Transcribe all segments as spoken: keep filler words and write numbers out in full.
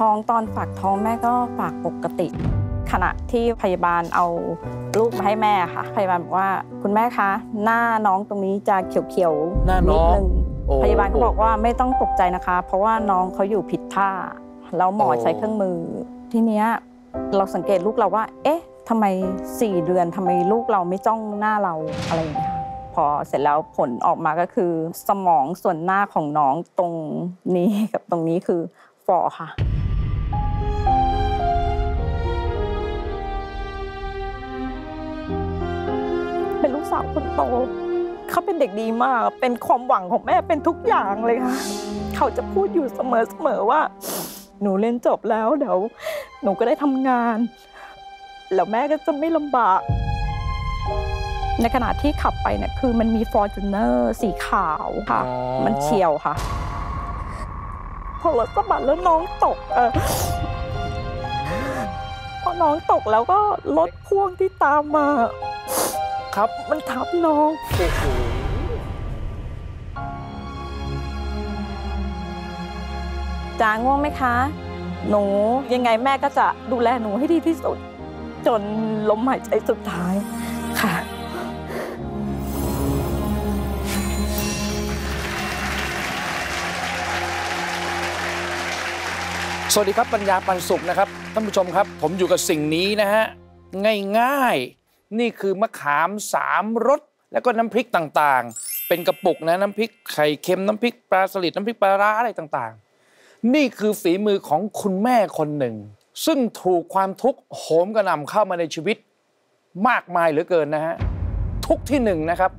ท้องตอนฝากท้องแม่ก็ฝากปกติขณะที่พยาบาลเอาลูกมาให้แม่ค่ะพยาบาลบอกว่าคุณแม่คะหน้าน้องตรงนี้จะเขียวๆนิดนึงพยาบาลก็บอกว่าไม่ต้องตกใจนะคะเพราะว่าน้องเขาอยู่ผิดท่าแล้วหมอใช้เครื่องมือทีเนี้ยเราสังเกตลูกเราว่าเอ๊ะทำไมสี่เดือนทำไมลูกเราไม่จ้องหน้าเราอะไรอย่างเงี้ยพอเสร็จแล้วผลออกมาก็คือสมองส่วนหน้าของน้องตรงนี้กับตรงนี้คือฝ่อค่ะเป็นลูกสาวคนโตเขาเป็นเด็กดีมากเป็นความหวังของแม่เป็นทุกอย่างเลยค่ะเขาจะพูดอยู่เสมอๆว่าหนูเรียนจบแล้วเดี๋ยวหนูก็ได้ทำงานแล้วแม่ก็จะไม่ลำบากในขณะที่ขับไปเนี่ยคือมันมีฟอร์จูเนอร์สีขาวค่ะมันเฉียวค่ะพอรถสะบัดแล้วน้องตกเออพอน้องตกแล้วก็รถพ่วงที่ตามมาครับมันทับน้องจางง่วงไหมคะหนูยังไงแม่ก็จะดูแลหนูให้ดีที่สุดจนลมหายใจสุดท้ายค่ะสวัสดีครับปัญญาปันสุขนะครับท่านผู้ชมครับผมอยู่กับสิ่งนี้นะฮะง่ายๆนี่คือมะขามสามรสแล้วก็น้ำพริกต่างๆเป็นกระปุกนะน้ำพริกไข่เค็มน้ำพริกปลาสลิดน้ำพริกปลาร้าอะไรต่างๆนี่คือฝีมือของคุณแม่คนหนึ่งซึ่งถูกความทุกข์โหมกระหน่ำเข้ามาในชีวิตมากมายเหลือเกินนะฮะทุกที่หนึ่งนะครับ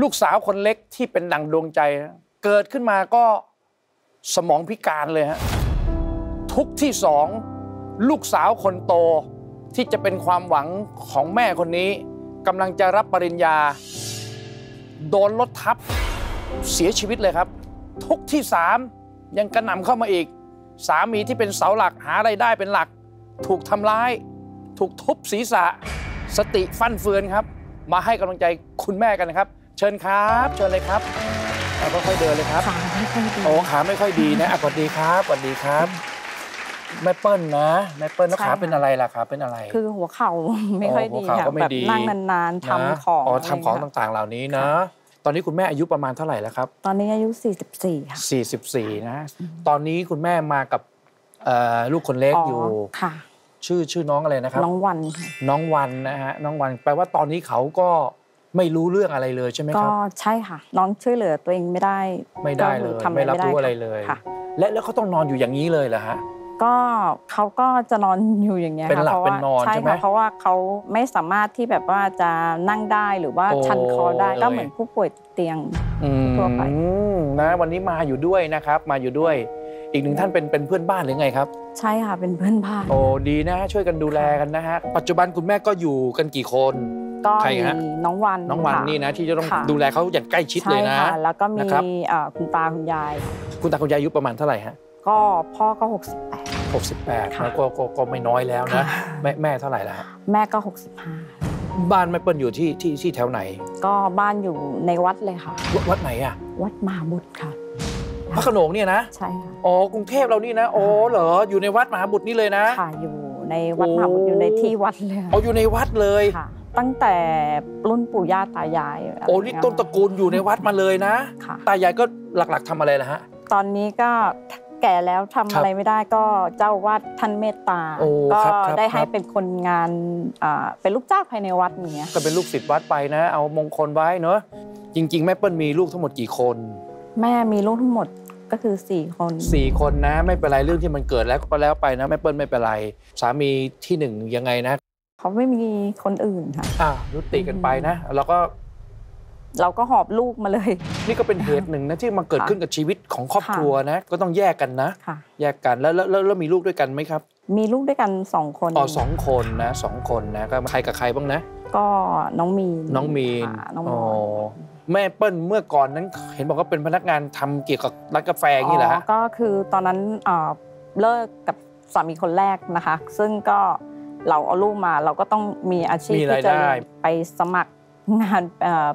ลูกสาวคนเล็กที่เป็นดั่งดวงใจเกิดขึ้นมาก็สมองพิการเลยฮะทุกที่สองลูกสาวคนโตที่จะเป็นความหวังของแม่คนนี้กำลังจะรับปริญญาโดนรถทับเสียชีวิตเลยครับทุกที่สามยังกระหน่ำเข้ามาอีกสามีที่เป็นเสาหลักหารายได้เป็นหลักถูกทำร้ายถูกทุบศีรษะสติฟั่นเฟือนครับมาให้กำลังใจคุณแม่กันนะครับเชิญครับเชิญเลยครับเราก็ค่อยเดินเลยครับขาไม่ค่อยดีโอ้ขาไม่ค่อยดีนะสวัสดีครับสวัสดีครับแม่เปิ้ลนะแม่เปิ้ลแล้วขาเป็นอะไรล่ะครับเป็นอะไรคือหัวเข่าไม่ค่อยดีแบบนั่งนานๆทำของอ๋อทำของต่างๆเหล่านี้นะตอนนี้คุณแม่อายุประมาณเท่าไหร่แล้วครับตอนนี้อายุสี่สิบสี่ค่ะสี่สิบสี่นะตอนนี้คุณแม่มากับลูกคนเล็กอยู่ค่ะชื่อชื่อน้องอะไรนะครับน้องวันน้องวันนะฮะน้องวันแปลว่าตอนนี้เขาก็ไม่รู้เรื่องอะไรเลยใช่ไหมครับก็ใช่ค่ะน้องช่วยเหลือตัวเองไม่ได้ไม่ได้เลยไม่รับรู้อะไรเลยและแล้วเขาต้องนอนอยู่อย่างนี้เลยเหรอฮะก็เขาก็จะนอนอยู่อย่างเงี้ยค่ะเพราะว่าใช่ค่ะเพราะว่าเขาไม่สามารถที่แบบว่าจะนั่งได้หรือว่าชันคอได้ก็เหมือนผู้ป่วยติดเตียงทั่วไปนะวันนี้มาอยู่ด้วยนะครับมาอยู่ด้วยอีกหนึ่งท่านเป็นเป็นเพื่อนบ้านหรือไงครับใช่ค่ะเป็นเพื่อนบ้านโอ้ดีนะช่วยกันดูแลกันนะฮะปัจจุบันคุณแม่ก็อยู่กันกี่คนก็มีน้องวันน้องวันนี่นะที่จะต้องดูแลเขาอย่างใกล้ชิดเลยนะแล้วก็มีคุณตาคุณยายคุณตาคุณยายอายุประมาณเท่าไหร่ฮะก็พ่อก็หกสิบแปด หกสิบแปดแล้วก็ก็ไม่น้อยแล้วนะแม่แม่เท่าไหร่แล้วแม่ก็หกสิบห้าบ้านแม่เปิ้ลอยู่ที่ที่ที่แถวไหนก็บ้านอยู่ในวัดเลยค่ะวัดไหนอ่ะวัดมหาบุตรค่ะพระโขนงเนี่ยนะใช่ค่ะอ๋อกรุงเทพเรานี่นะอ๋อเหรออยู่ในวัดมหาบุตรนี่เลยนะค่ะอยู่ในวัดมหาบุตรอยู่ในที่วัดเลยอ๋ออยู่ในวัดเลยค่ะตั้งแต่รุ่นปู่ย่าตายายโอ้นี่ต้นตระกูลอยู่ในวัดมาเลยนะตายายก็หลักๆทำอะไรล่ะฮะตอนนี้ก็แก่แล้วทำอะไรไม่ได้ก็เจ้าวาดท่านเมตตาก็ได้ให้เป็นคนงานเป็นลูกจ้างภายในวัดอย่างเงี้ยก็เป็นลูกศิษย์วัดไปนะเอามงคลไว้เนอะจริงๆแม่เปิ้ลมีลูกทั้งหมดกี่คนแม่มีลูกทั้งหมดก็คือสี่คนสี่คนนะไม่เป็นไรเรื่องที่มันเกิดแล้วก็แล้วไปนะแม่เปิ้ลไม่เป็นไรสามีที่หนึ่งยังไงนะเขาไม่มีคนอื่นค่ะอ่ายุติกันไปนะเราก็เราก็หอบลูกมาเลยนี่ก็เป็นเหตุหนึ่งนะที่มาเกิดขึ้นกับชีวิตของครอบครัวนะก็ต้องแยกกันนะแยกกันแล้วแล้วมีลูกด้วยกันไหมครับมีลูกด้วยกันสองคนอ๋อสองคนนะสองคนนะก็ใครกับใครบ้างนะก็น้องมีนน้องมีนอ๋อแม่เปิ้ลเมื่อก่อนนั้นเห็นบอกว่าเป็นพนักงานทำเกี่ยวกับร้านกาแฟนี่แหละก็คือตอนนั้นเลิกกับสามีคนแรกนะคะซึ่งก็เราเอาลูกมาเราก็ต้องมีอาชีพที่จะไปสมัครงาน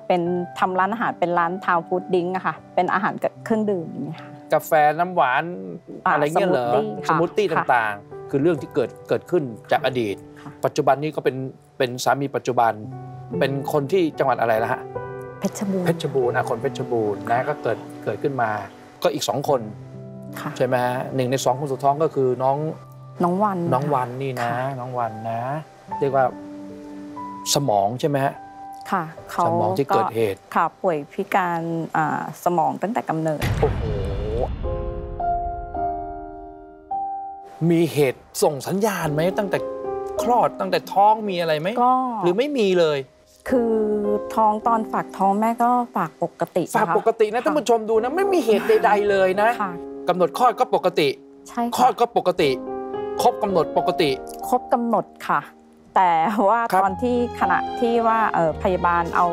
เป็นทำร้านอาหารเป็นร้านทาวน์ฟู้ดดิ้งอะค่ะเป็นอาหารกับเครื่องดื่มอย่างเงี้ยค่ะ กาแฟน้ำหวานอะไรเงี้ยเหรอสมูทตี้ต่างๆคือเรื่องที่เกิดเกิดขึ้นจากอดีตปัจจุบันนี้ก็เป็นเป็นสามีปัจจุบันเป็นคนที่จังหวัดอะไรละฮะเพชรบูรณ์เพชรบูรณ์คนเพชรบูรณ์นะก็เกิดเกิดขึ้นมาก็อีกสองคนใช่ไหมฮะหนึ่งในสองคนสุดท้องก็คือน้องน้องวันน้องวันนี่นะน้องวันนะเรียกว่าสมองใช่ไหมฮะค่ะสมองที่เกิดเหตุค่ะป่วยพิการสมองตั้งแต่กำเนิดโอ้โหมีเหตุส่งสัญญาณไหมตั้งแต่คลอดตั้งแต่ท้องมีอะไรไหมหรือไม่มีเลยคือท้องตอนฝากท้องแม่ก็ฝากปกติฝากปกตินะท่านผู้ชมดูนะไม่มีเหตุใดๆเลยนะกำหนดคลอดก็ปกติใช่คลอดก็ปกติครบกำหนดปกติครบกำหนดค่ะแต่ว่าตอนที่ขณะที่ว่าพยาบาลเอา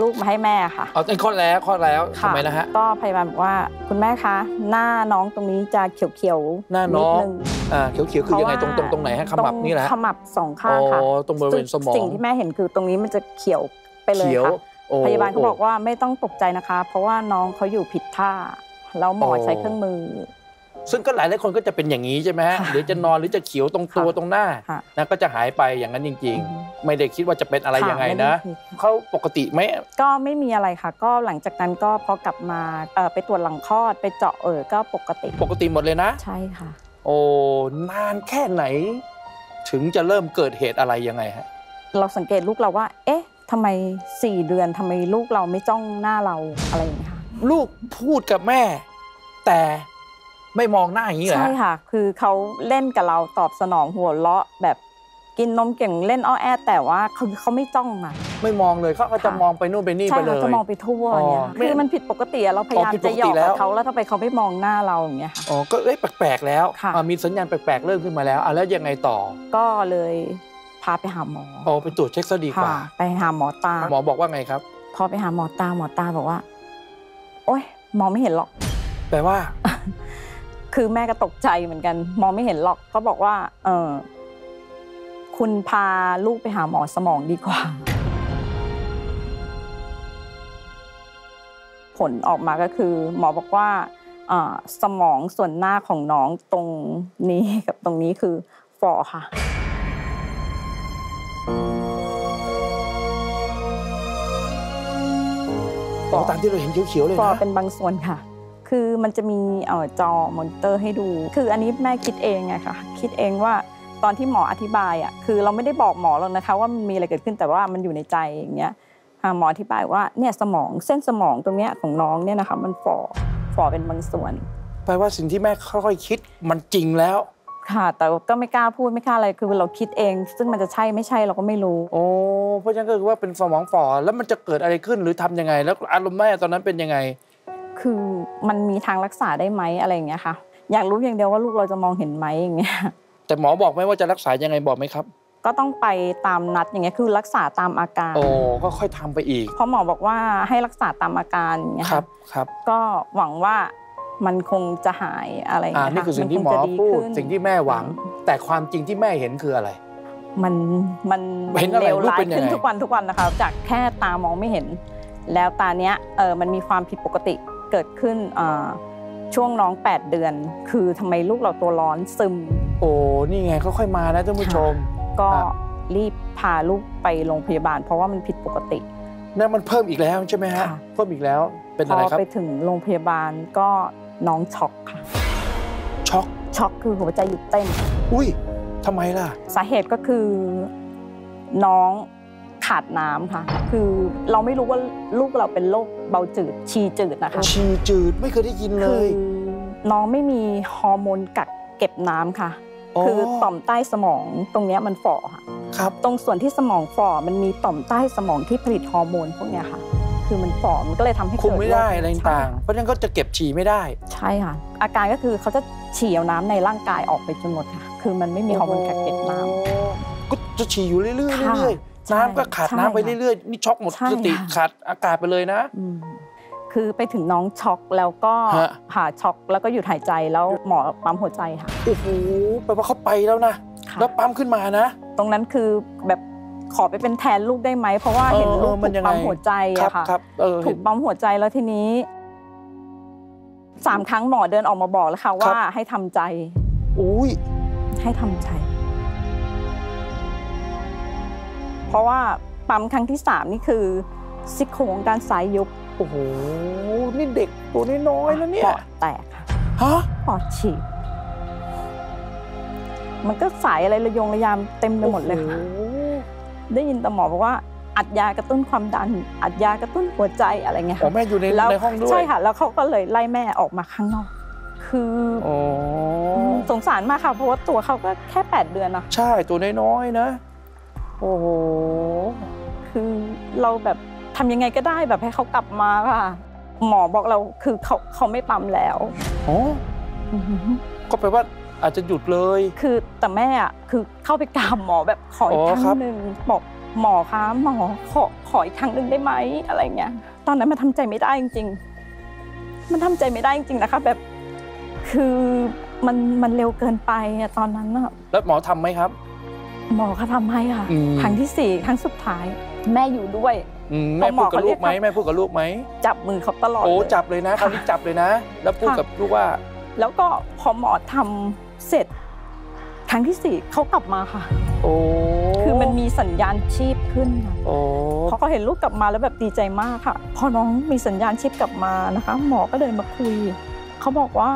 ลูกมาให้แม่ค่ะอ๋อคลอดแล้วคลอดแล้วทำไมนะฮะก็พยาบาลบอกว่าคุณแม่คะหน้าน้องตรงนี้จะเขียวๆหน้าน้องอ่าเขียวๆคือยังไงตรงตรงตรงไหนฮะขมับนี่แหละขมับสองข้างค่ะอ๋อตรงบริเวณสมองสิ่งที่แม่เห็นคือตรงนี้มันจะเขียวไปเลยค่ะพยาบาลก็บอกว่าไม่ต้องตกใจนะคะเพราะว่าน้องเขาอยู่ผิดท่าแล้วหมอใช้เครื่องมือซึ่งก็หลายหลายคนก็จะเป็นอย่างนี้ใช่ไหมฮะหรือจะนอนหรือจะเขียวตรงตัวตรงหน้านะก็จะหายไปอย่างนั้นจริงๆไม่ได้คิดว่าจะเป็นอะไรยังไงนะเขาปกติไหมก็ไม่มีอะไรค่ะก็หลังจากนั้นก็พอกลับมาไปตรวจหลังคลอดไปเจาะเออก็ปกติปกติหมดเลยนะใช่ค่ะโอ้นานแค่ไหนถึงจะเริ่มเกิดเหตุอะไรยังไงฮะเราสังเกตลูกเราว่าเอ๊ะทำไมสี่เดือนทำไมลูกเราไม่จ้องหน้าเราอะไรอย่างเงี้ยค่ะลูกพูดกับแม่แต่ไม่มองหน้าอย่างนี้เหรอใช่ค่ะคือเขาเล่นกับเราตอบสนองหัวเราะแบบกินนมเก่งเล่นอ้อแอแต่ว่าคือเขาไม่จ้องอ่ะไม่มองเลยเขาก็จะมองไปนู่นไปนี่ไปเลยใช่เขาจะมองไปทั่วเนี่ยคือมันผิดปกติเราพยายามจะหยอกเขาแล้วทำไมเขาไม่มองหน้าเราอย่างเงี้ยอ๋อก็เอ๊ะแปลกๆแล้วมีสัญญาณแปลกๆเริ่มขึ้นมาแล้วอ่ะแล้วยังไงต่อก็เลยพาไปหาหมออ๋อไปตรวจเช็คซะดีกว่าไปหาหมอตาหมอบอกว่าไงครับพอไปหาหมอตาหมอตาบอกว่าโอ๊ยมองไม่เห็นหรอกแปลว่าคือแม่ก็ตกใจเหมือนกันมองไม่เห็นหรอกเขาบอกว่าเออคุณพาลูกไปหาหมอสมองดีกว่าผลออกมาก็คือหมอบอกว่าสมองส่วนหน้าของน้องตรงนี้กับตรงนี้คือฝ่อค่ะฝ่อตามที่เราเห็นเขียวๆเลยนะฝ่อเป็นบางส่วนค่ะคือมันจะมีจอมอนิเตอร์ให้ดูคืออันนี้แม่คิดเองไงค่ะคิดเองว่าตอนที่หมออธิบายอ่ะคือเราไม่ได้บอกหมอหรอกนะคะว่ามันมีอะไรเกิดขึ้นแต่ว่ามันอยู่ในใจอย่างเงี้ยหมออธิบายว่าเนี่ยสมองเส้นสมองตรงเนี้ยของน้องเนี่ยนะคะมันฝ่อฝ่อเป็นบางส่วนแปลว่าสิ่งที่แม่ค่อยๆคิดมันจริงแล้วค่ะแต่ก็ไม่กล้าพูดไม่กล้าอะไรคือเราคิดเองซึ่งมันจะใช่ไม่ใช่เราก็ไม่รู้โอ้เพราะฉะนั้นก็คือว่าเป็นสมองฝ่อแล้วมันจะเกิดอะไรขึ้นหรือทำยังไงแล้วอารมณ์แม่ตอนนั้นเป็นยังไงคือมันมีทางรักษาได้ไหมอะไรอย่างเงี้ยค่ะอยากรู้อย่างเดียวว่าลูกเราจะมองเห็นไหมอย่างเงี้ยแต่หมอบอกไหมว่าจะรักษายังไงบอกไหมครับก็ต้องไปตามนัดอย่างเงี้ยคือรักษาตามอาการโอ้ก็ค่อยทำไปอีกเพราะหมอบอกว่าให้รักษาตามอาการอย่างเงี้ยครับครับก็หวังว่ามันคงจะหายอะไรอย่างเงี้ยค่ะนี่คือสิ่งที่หมอพูดสิ่งที่แม่หวังแต่ความจริงที่แม่เห็นคืออะไรมันมันเลวร้ายขึ้นทุกวันทุกวันนะคะจากแค่ตามองไม่เห็นแล้วตาเนี้ยเออมันมีความผิดปกติเกิดขึ้นช่วงน้องแปดเดือนคือทำไมลูกเราตัวร้อนซึมโอ้นี่ไงค่อยๆมานะท่านผู้ชมก็รีบพาลูกไปโรงพยาบาลเพราะว่ามันผิดปกตินั่นมันเพิ่มอีกแล้วใช่ไหมฮะเพิ่มอีกแล้วเป็นอะไรครับพอไปถึงโรงพยาบาลก็น้องช็อกค่ะช็อกช็อกคือหัวใจหยุดเต้นอุ้ยทำไมล่ะสาเหตุก็คือน้องขาดน้ำค่ะคือเราไม่รู้ว่าลูกเราเป็นโรคเบาจืดชีจืดนะคะชีจืดไม่เคยได้ยินเลยน้องไม่มีฮอร์โมนกักเก็บน้ำค่ะคือต่อมใต้สมองตรงนี้มันฝ่อค่ะครับตรงส่วนที่สมองฝ่อมันมีต่อมใต้สมองที่ผลิตฮอร์โมนพวกนี้ค่ะคือมันฝ่อมันก็เลยทำให้คุมไม่ได้อะไรต่างเพราะฉะนั้นก็จะเก็บฉี่ไม่ได้ใช่ค่ะอาการก็คือเขาจะฉี่เอาน้ำในร่างกายออกไปจนหมดค่ะคือมันไม่มีฮอร์โมนกักเก็บน้ำก็จะฉี่อยู่เรื่อยๆน้ำก็ขาดน้ำไปเรื่อยๆนี่ช็อกหมดสติขาดอากาศไปเลยนะคือไปถึงน้องช็อกแล้วก็ผ่าช็อกแล้วก็หยุดหายใจแล้วหมอปั๊มหัวใจค่ะโอ้โหแปลว่าเขาไปแล้วนะแล้วปั๊มขึ้นมานะตรงนั้นคือแบบขอไปเป็นแทนลูกได้ไหมเพราะว่าเห็นลูกถูกปั๊มหัวใจอะค่ะถูกปั๊มหัวใจแล้วทีนี้ สามครั้งหมอเดินออกมาบอกแล้วค่ะว่าให้ทำใจอุ้ยให้ทำใจเพราะว่าปั๊มครั้งที่สามนี่คือซี่โครงด้านซ้ายยุบโอ้โหนี่เด็กตัวน้อยๆแล้วเนี่ยปอดแตกค่ะฮะปอดฉีกมันก็สายอะไรระยงระยามเต็มไปหมดเลยค่ะได้ยินแต่หมอบอกว่าอัดยากระตุ้นความดันอัดยากระตุ้นหัวใจอะไรเงี้ยค่ะแม่อยู่ในห้องด้วยใช่ค่ะแล้วเขาก็เลยไล่แม่ออกมาข้างนอกคือสงสารมากค่ะเพราะว่าตัวเขาก็แค่แปดเดือนนะใช่ตัวน้อยๆนะโอ้โหคือเราแบบทำยังไงก็ได้แบบให้เขากลับมาค่ะหมอบอกเราคือเขาเขาไม่ปั๊มแล้วโอ้ก็แปลว่าอาจจะหยุดเลยคือแต่แม่อ่ะคือเข้าไปกราบหมอแบบขออีกครั้งหนึ่งบอกหมอคะหมอขอขออีกครั้งหนึ่งได้ไหมอะไรเงี้ยตอนนั้นมันทำใจไม่ได้จริงๆมันทำใจไม่ได้จริงๆนะคะแบบคือมันมันเร็วเกินไปอะตอนนั้นอะแล้วหมอทำไหมครับหมอเขาทำให้ค่ะครั้งที่สี่ครั้งสุดท้ายแม่อยู่ด้วยแม่พูดกับลูกไหมแม่พูดกับลูกไหมจับมือเขาตลอดโอ้จับเลยนะคราวนี้จับเลยนะแล้วพูดกับลูกว่าแล้วก็พอหมอทำเสร็จครั้งที่สี่เขากลับมาค่ะโอ้คือมันมีสัญญาณชีพขึ้นค่ะโอ้พอเขาเห็นลูกกลับมาแล้วแบบดีใจมากค่ะพอน้องมีสัญญาณชีพกลับมานะคะหมอก็เดินมาคุยเขาบอกว่า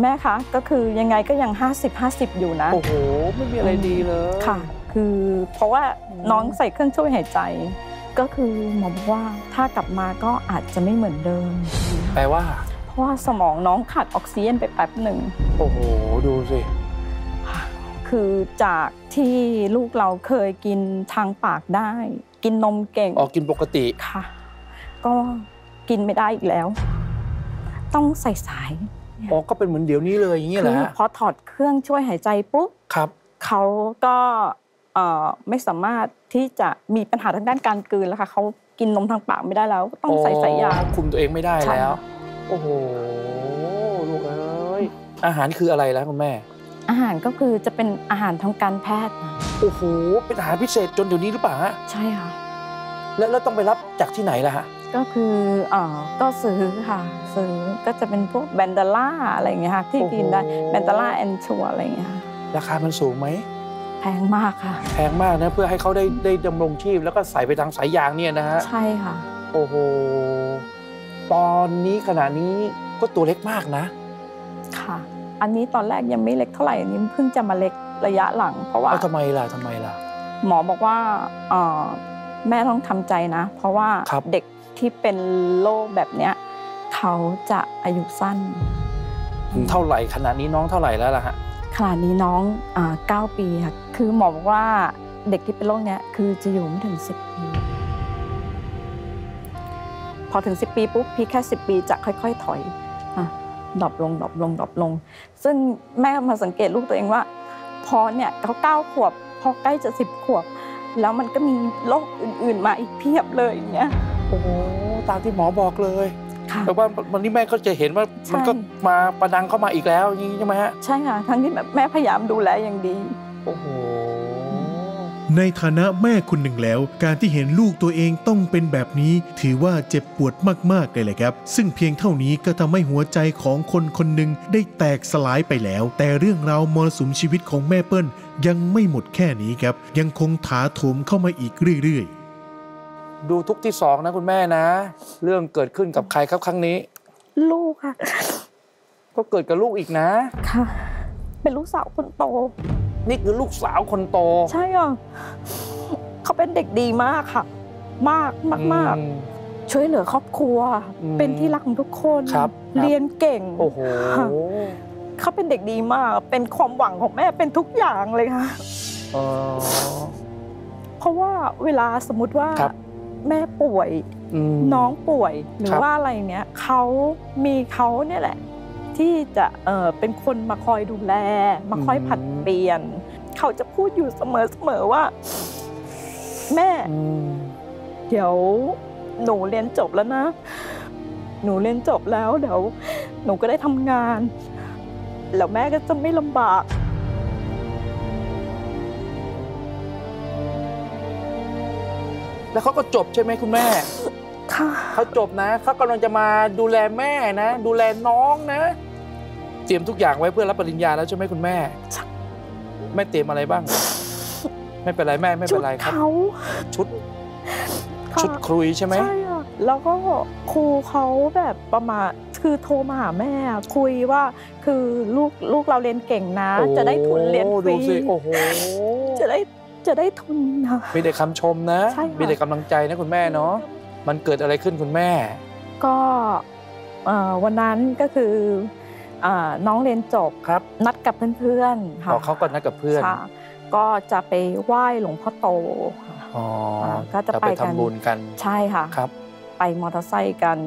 แม่คะก็คือยังไงก็ยังห้าสิบห้าสิบอยู่นะโอ้โหไม่มีอะไรดีเลยค่ะคือเพราะว่าน้องใส่เครื่องช่วยหายใจก็คือหมอบอกว่าถ้ากลับมาก็อาจจะไม่เหมือนเดิมแปลว่าเพราะว่าสมองน้องขาดออกซิเจนไปแป๊บหนึ่งโอ้โหดูสิคือจากที่ลูกเราเคยกินทางปากได้กินนมเก่งอ๋อกินปกติค่ะก็กินไม่ได้อีกแล้วต้องใส่สายอ๋อก็เป็นเหมือนเดี๋ยวนี้เลยอย่างนี้แหละคือพอถอดเครื่องช่วยหายใจปุ๊บครับเขาก็ไม่สามารถที่จะมีปัญหาทางด้านการกลืนแล้วค่ะเขากินนมทางปากไม่ได้แล้วต้องใส่สายยาคุมตัวเองไม่ได้แล้วโอ้โหลูกเอ้ยอาหารคืออะไรแล้วคุณแม่อาหารก็คือจะเป็นอาหารทางการแพทย์โอ้โหเป็นอาหารพิเศษจนเดี๋ยวนี้หรือเปล่าฮะใช่ค่ะแล้วแล้วต้องไปรับจากที่ไหนล่ะฮะก็คืออ๋อก็ซื้อค่ะซื้อก็จะเป็นพวกแบนดาล่าอะไรอย่างเงี้ยค่ะที่กินได้แบนดาล่าแอนชัวอะไรอย่างเงี้ยราคามันสูงไหมแพงมากค่ะแพงมากนะเพื่อให้เขาได้ได้ดำรงชีพแล้วก็ใส่ไปทางสายยางเนี่ยนะฮะใช่ค่ะโอ้โหตอนนี้ขณะนี้ก็ตัวเล็กมากนะค่ะอันนี้ตอนแรกยังไม่เล็กเท่าไหร่อันนี้เพิ่งจะมาเล็กระยะหลังเพราะว่าทำไมล่ะทำไมล่ะหมอบอกว่าอ๋อแม่ต้องทำใจนะเพราะว่าเด็กที่เป็นโรคแบบเนี้ยเขาจะอายุสั้นเท่าไหร่ขณะนี้น้องเท่าไหร่แล้วล่ะฮะขณะนี้น้องเก้าปีค่ะคือหมอบอกว่าเด็กที่เป็นโรคเนี้ยคือจะอยู่ไม่ถึงสิบปีพอถึงสิบปีปุ๊บพี่แค่สิบปีจะค่อยๆถอยดรอปลงดรอปลงดรอปลงซึ่งแม่มาสังเกตลูกตัวเองว่าพอเนี่ยเขาเก้าขวบพอใกล้จะสิบขวบแล้วมันก็มีโรคอื่นๆมาอีกเพียบเลยอย่างเงี้ยโอ้โหตามที่หมอบอกเลยแต่ว่าวันนี้แม่ก็จะเห็นว่ามันก็มาประดังเข้ามาอีกแล้วอย่างนี้ใช่ไหมฮะใช่ค่ะทั้งที่แบบแม่พยายามดูแลอย่างดีโอ้โหในฐานะแม่คนหนึ่งแล้วการที่เห็นลูกตัวเองต้องเป็นแบบนี้ถือว่าเจ็บปวดมากๆเลยแหละครับซึ่งเพียงเท่านี้ก็ทำให้หัวใจของคนคนหนึ่งได้แตกสลายไปแล้วแต่เรื่องราวมรสุมชีวิตของแม่เปิ้ลยังไม่หมดแค่นี้ครับยังคงถาโถมเข้ามาอีกเรื่อยๆดูทุกที่สองนะคุณแม่นะเรื่องเกิดขึ้นกับใครครับครั้งนี้ลูกค่ะก็เกิดกับลูกอีกนะค่ะเป็นลูกสาวคนโตนี่คือลูกสาวคนโตใช่ค่ะเขาเป็นเด็กดีมากค่ะมากมากมากช่วยเหลือครอบครัวเป็นที่รักของทุกคนเรียนเก่งโอ้โหเขาเป็นเด็กดีมากเป็นความหวังของแม่เป็นทุกอย่างเลยค่ะเพราะว่าเวลาสมมติว่าแม่ป่วยน้องป่วยหรือว่าอะไรเนี้ยเขามีเขาเนี่ยแหละที่จะเออเป็นคนมาคอยดูแลมาคอยผัดเปลี่ยนเขาจะพูดอยู่เสมอเสมอว่าแม่เดี๋ยวหนูเรียนจบแล้วนะหนูเรียนจบแล้วเดี๋ยวหนูก็ได้ทำงานแล้วแม่ก็จะไม่ลำบากแล้วเขาก็จบใช่ไหมคุณแม่ เขาจบนะเขากำลังจะมาดูแลแม่นะดูแลน้องนะเตรียมทุกอย่างไว้เพื่อรับปริญญาแล้วใช่ไหมคุณแม่แม่เตรียมอะไรบ้างไม่เป็นไรแม่ไม่เป็นไรครับชุดชุดคุยใช่ไหมแล้วก็ครูเขาแบบประมาณคือโทรมาหาแม่คุยว่าคือลูกลูกเราเรียนเก่งนะจะได้ทุนเรียนฟรีจะได้จะได้ทุนค่ะมีแต่คำชมนะมีแต่กำลังใจนะคุณแม่เนาะมันเกิดอะไรขึ้นคุณแม่ก็วันนั้นก็คือน้องเรียนจบครับนัดกับเพื่อนๆค่ะเขาก็นัดกับเพื่อนก็จะไปไหว้หลวงพ่อโตก็จะไปทำบุญกันใช่ค่ะครับไปมอเตอร์ไซค์กัน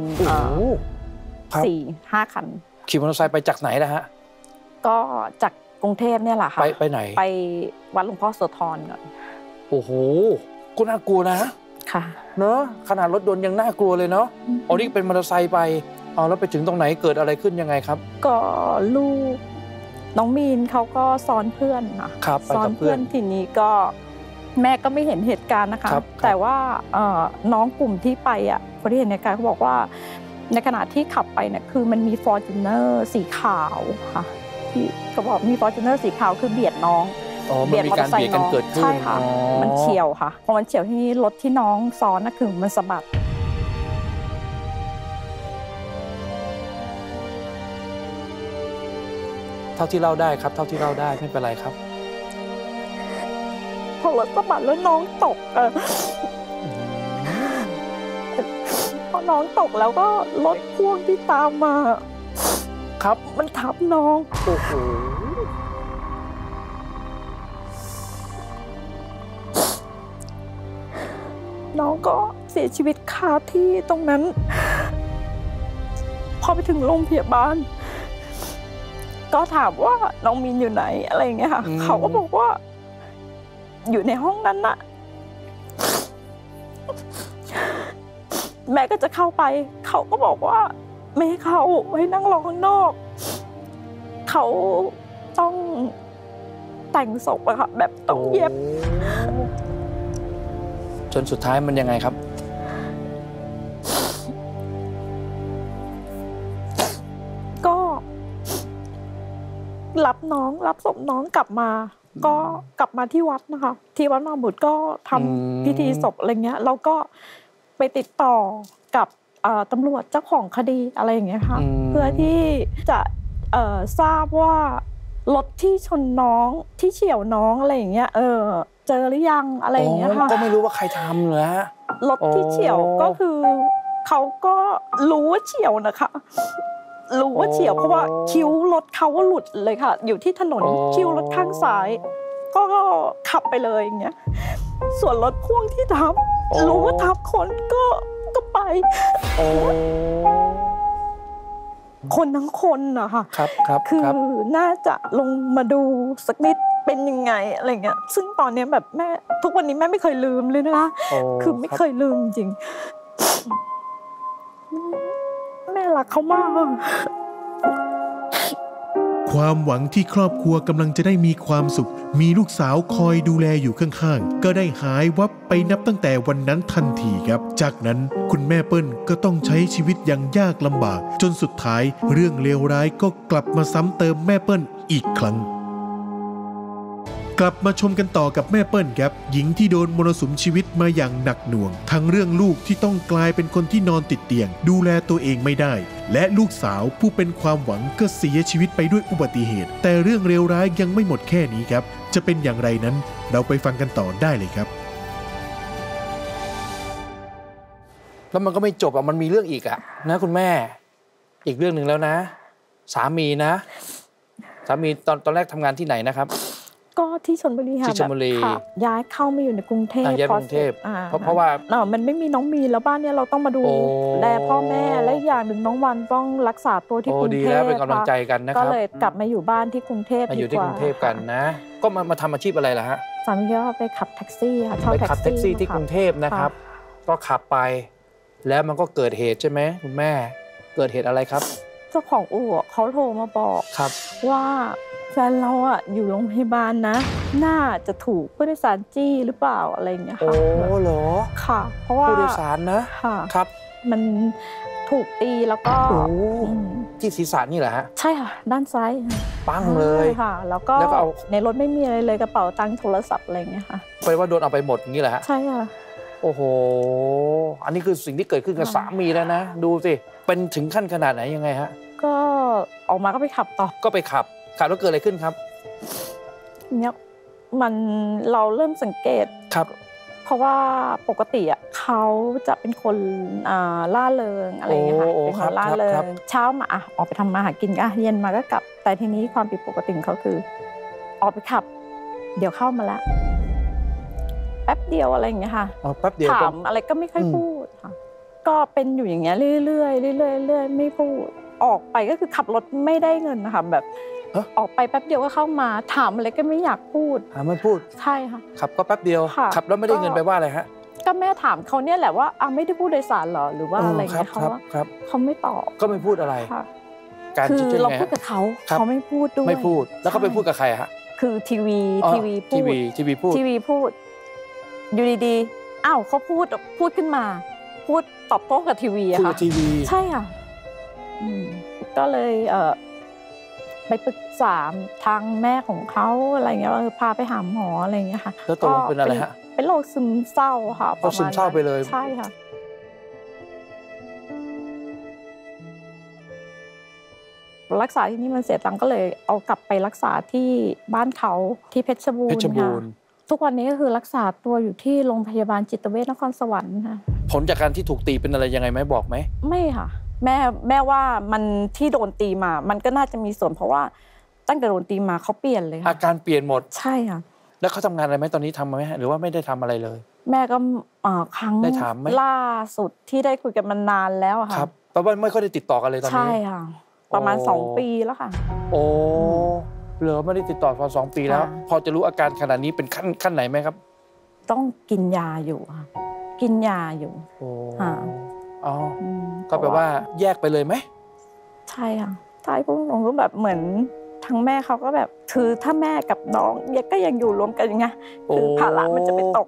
สี่ห้าคันขี่มอเตอร์ไซค์ไปจากไหนนะฮะก็จากกรุงเทพเนี่ยแหละค่ะไปไปไหนไปวัดหลวงพ่อโสธรก่อนโอ้โหก็น่ากลัวนะค่ะเนอะขนาดรถยนต์ยังน่ากลัวเลยเนาะอ๋อนี่เป็นมอเตอร์ไซค์ไปเอาแล้วไปถึงตรงไหนเกิดอะไรขึ้นยังไงครับก็ลูกน้องมีนเขาก็ซ้อนเพื่อนค่ะซ้อนเพื่อนทีนี้ก็แม่ก็ไม่เห็นเหตุการณ์นะคะแต่ว่าน้องกลุ่มที่ไปอ่ะคนที่เห็นเหตุการณ์เขาบอกว่าในขณะที่ขับไปเนี่ยคือมันมีฟอร์จูเนอร์สีขาวค่ะที่เขาบอกมีฟอร์จูเนอร์สีขาวคือเบียดน้องเบียดมอเตอร์ไซค์น้องใช่ค่ะมันเฉียวค่ะพอมันเฉียวที่รถที่น้องซ้อนน่ะคือมันสะบัดเท่าที่เล่าได้ครับเท่าที่เล่าได้ไม่เป็นไรครับพอรถสะบัดแล้วน้องตกเออพอน้องตกแล้วก็รถพ่วงที่ตามมาครับมันทับน้องโอ้โหน้องก็เสียชีวิตคาที่ตรงนั้นพอไปถึงโรงพยาบาลก็ถามว่าน้องมีนอยู่ไหนอะไรอย่างเงี้ยค่ะเขาก็บอกว่าอยู่ในห้องนั้นน่ะแม่ก็จะเข้าไปเขาก็บอกว่าไม่ให้เข้าให้นั่งรอข้างนอกเขาต้องแต่งศพอะค่ะแบบต้องเย็บจนสุดท้ายมันยังไงครับรับน้องรับศพน้องกลับมาก็กลับมาที่วัดนะคะที่วัดมาบุตรก็ทำพิธีศพอะไรเงี้ยแล้วก็ไปติดต่อกับตำรวจเจ้าของคดีอะไรอย่างเงี้ยค่ะเพื่อที่จะทราบว่ารถที่ชนน้องที่เฉียวน้องอะไรอย่างเงี้ยเออเจอหรือยังอะไรอย่างเงี้ยค่ะก็ไม่รู้ว่าใครทำเหรอรถที่เฉียวก็คือเขาก็รู้ว่าเฉียวนะคะรู้ว่าเฉียวเพราะว่าคิ้วรถเขาหลุดเลยค่ะอยู่ที่ถนนคิ้วรถข้างซ้ายก็ขับไปเลยอย่างเงี้ยส่วนรถพ่วงที่ทับรู้ว่าทับคนก็ก็ไปคนทั้งคนนะคะครับครับคือน่าจะลงมาดูสักนิดเป็นยังไงอะไรเงี้ยซึ่งตอนนี้แบบแม่ทุกวันนี้แม่ไม่เคยลืมเลยนะคะคือไม่เคยลืมจริงแม่รักเขามากความหวังที่ครอบครัวกำลังจะได้มีความสุขมีลูกสาวคอยดูแลอยู่ข้างๆก็ได้หายวับไปนับตั้งแต่วันนั้นทันทีครับจากนั้นคุณแม่เปิ้ลก็ต้องใช้ชีวิตอย่างยากลำบากจนสุดท้ายเรื่องเลวร้ายก็กลับมาซ้ำเติมแม่เปิ้ลอีกครั้งกลับมาชมกันต่อกับแม่เปิ้ลครับหญิงที่โดนมรสุมชีวิตมาอย่างหนักหน่วงทั้งเรื่องลูกที่ต้องกลายเป็นคนที่นอนติดเตียงดูแลตัวเองไม่ได้และลูกสาวผู้เป็นความหวังก็เสียชีวิตไปด้วยอุบัติเหตุแต่เรื่องเลวร้ายยังไม่หมดแค่นี้ครับจะเป็นอย่างไรนั้นเราไปฟังกันต่อได้เลยครับแล้วมันก็ไม่จบอ่ะมันมีเรื่องอีกอ่ะนะคุณแม่อีกเรื่องหนึ่งแล้วนะสามีนะสามีตอนตอนแรกทำงานที่ไหนนะครับก็ที่ชลบุรีค่ะแบบย้ายเข้ามาอยู่ในกรุงเทพย้ายกรุงเทพเพราะเพราะว่ามันไม่มีน้องมีแล้วบ้านเนี่ยเราต้องมาดูแลพ่อแม่และอย่างหนึ่งน้องวันต้องรักษาตัวที่กรุงเทพเป็นกำลังใจกันนะครับก็เลยกลับมาอยู่บ้านที่กรุงเทพมาอยู่ที่กรุงเทพกันนะก็มามาทำอาชีพอะไรล่ะฮะสามีก็ไปขับแท็กซี่ค่ะไปขับแท็กซี่ที่กรุงเทพนะครับก็ขับไปแล้วมันก็เกิดเหตุใช่ไหมคุณแม่เกิดเหตุอะไรครับเจ้าของอู่เขาโทรมาบอกว่าแฟนเราอ่ะอยู่โรงพยาบาลนะน่าจะถูกผู้โดยสารจี้หรือเปล่าอะไรอย่างเงี้ยค่ะโอ้เหรอค่ะเพราะว่าผู้โดยสารนะค่ะครับ มันถูกตีแล้วก็ที่ศีรษะนี่แหละฮะใช่ค่ะด้านซ้ายปั้งเลยค่ะแล้วก็ในรถไม่มีอะไรเลยกระเป๋าตังค์โทรศัพท์อะไรอย่างเงี้ยค่ะแปลว่าโดนเอาไปหมดนี่แหละฮะใช่ค่ะโอ้โหอันนี้คือสิ่งที่เกิดขึ้นกับสามีแล้วนะดูสิเป็นถึงขั้นขนาดไหนยังไงฮะก็ออกมาก็ไปขับต่อก็ไปขับขับแล้วเกิดอะไรขึ้นครับเนี่ยมันเราเริ่มสังเกตครับเพราะว่าปกติอ่ะเขาจะเป็นคนล่าเริงอะไรอย่างเงี้ยค่ะเป็นคนล่าเริงเช้ามาออกไปทำมาหากินก็เย็นมาก็กลับแต่ทีนี้ความผิดปกติของเขาคือออกไปขับเดี๋ยวเข้ามาละแป๊บเดียวอะไรอย่างเงี้ยค่ะถามอะไรก็ไม่ค่อยพูดค่ะก็เป็นอยู่อย่างเงี้ยเรื่อยๆเรื่อยๆเรื่อยๆไม่พูดออกไปก็คือขับรถไม่ได้เงินนะคะแบบออกไปแป๊บเดียวก็เข้ามาถามอะไรก็ไม่อยากพูดถามไม่พูดใช่ค่ะขับก็แป๊บเดียวขับแล้วไม่ได้เงินไปว่าอะไรฮะก็แม่ถามเขาเนี่ยแหละว่าอ้าวไม่ได้พูดโดยสารหรอหรือว่าอะไรเงี้ยเขาว่าเขาไม่ตอบก็ไม่พูดอะไรคือเราพูดกับเขาเขาไม่พูดด้วยไม่พูดแล้วเขาไปพูดกับใครฮะคือทีวีทีวีพูดทีวีพูดทีวีพูดอยู่ดีๆอ้าวเขาพูดพูดขึ้นมาพูดตอบโต้กับทีวีค่ะทีวีใช่ค่ะก็เลยเออไปปรึกษาทางแม่ของเขาอะไรเงี้ยว่าพาไปหาหมออะไรเงี้ยค่ะแล้วตกลงเป็นอะไรฮะเป็นโรคซึมเศร้าค่ะประมาณซึมเศร้าไปเลยใช่ค่ะรักษาที่นี่มันเสียตังก็เลยเอากลับไปรักษาที่บ้านเขาที่เพชรบูรณ์ค่ะทุกวันนี้ก็คือรักษาตัวอยู่ที่โรงพยาบาลจิตเวชนครสวรรค์ค่ะผลจากการที่ถูกตีเป็นอะไรยังไงไหมบอกไหมไม่ค่ะแม่แม่ว่ามันที่โดนตีมามันก็น่าจะมีส่วนเพราะว่าตั้งแต่โดนตีมาเขาเปลี่ยนเลยอาการเปลี่ยนหมดใช่ค่ะแล้วเขาทำงานอะไรไหมตอนนี้ทำไหมหรือว่าไม่ได้ทำอะไรเลยแม่ก็ครั้งล่าสุดที่ได้คุยกันมานานแล้วค่ะครับแปลว่าไม่ค่อยได้ติดต่อกันเลยตอนนี้ใช่ค่ะประมาณสองปีแล้วค่ะโอ้เหลือไม่ได้ติดต่อพอสองปีแล้วพอจะรู้อาการขนาดนี้เป็นขั้นขั้นไหนไหมครับต้องกินยาอยู่ค่ะกินยาอยู่โอ้อ๋อก็แปลว่าแยกไปเลยไหมใช่ค่ะใช่พุ่งลงก็แบบเหมือนทั้งแม่เขาก็แบบคือถ้าแม่กับน้องยังก็ยังอยู่รวมกันอย่างเงี้ยคือภาระมันจะไปตก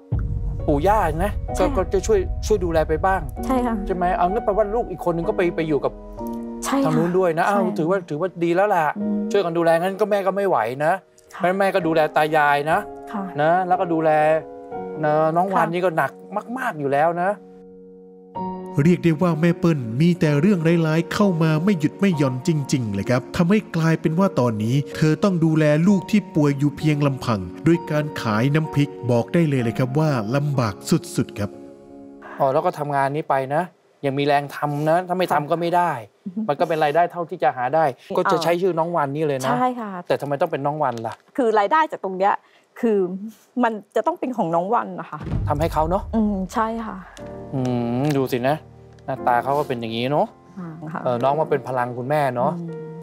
ปู่ย่านะก็จะช่วยช่วยดูแลไปบ้างใช่ค่ะใช่ไหมเอางั้นแปลว่าลูกอีกคนนึงก็ไปไปอยู่กับทางนู้นด้วยนะอ้าวถือว่าถือว่าดีแล้วล่ะช่วยกันดูแลงั้นก็แม่ก็ไม่ไหวนะแม่แม่ก็ดูแลตายายนะนะแล้วก็ดูแลน้องวานนี่ก็หนักมากๆอยู่แล้วนะเรียกได้ว่าแม่เปิ้ลมีแต่เรื่องร้ายๆเข้ามาไม่หยุดไม่หย่อนจริงๆเลยครับทำให้กลายเป็นว่าตอนนี้เธอต้องดูแลลูกที่ป่วยอยู่เพียงลำพังด้วยการขายน้ำพริกบอกได้เลยเลยครับว่าลำบากสุดๆครับอ๋อแล้วก็ทำงานนี้ไปนะยังมีแรงทำนะถ้าไม่ทำก็ไม่ได้มันก็เป็นรายได้เท่าที่จะหาได้ก็จะใช้ชื่อน้องวันนี่เลยนะใช่ค่ะแต่ทำไมต้องเป็นน้องวันล่ะคือรายได้จากตรงเนี้ยคือมันจะต้องเป็นของน้องวันนะคะทำให้เขาเนาะอืมใช่ค่ะอืมดูสินะหน้าตาเขาก็เป็นอย่างนี้เนาะน้องมาเป็นพลังคุณแม่เนาะ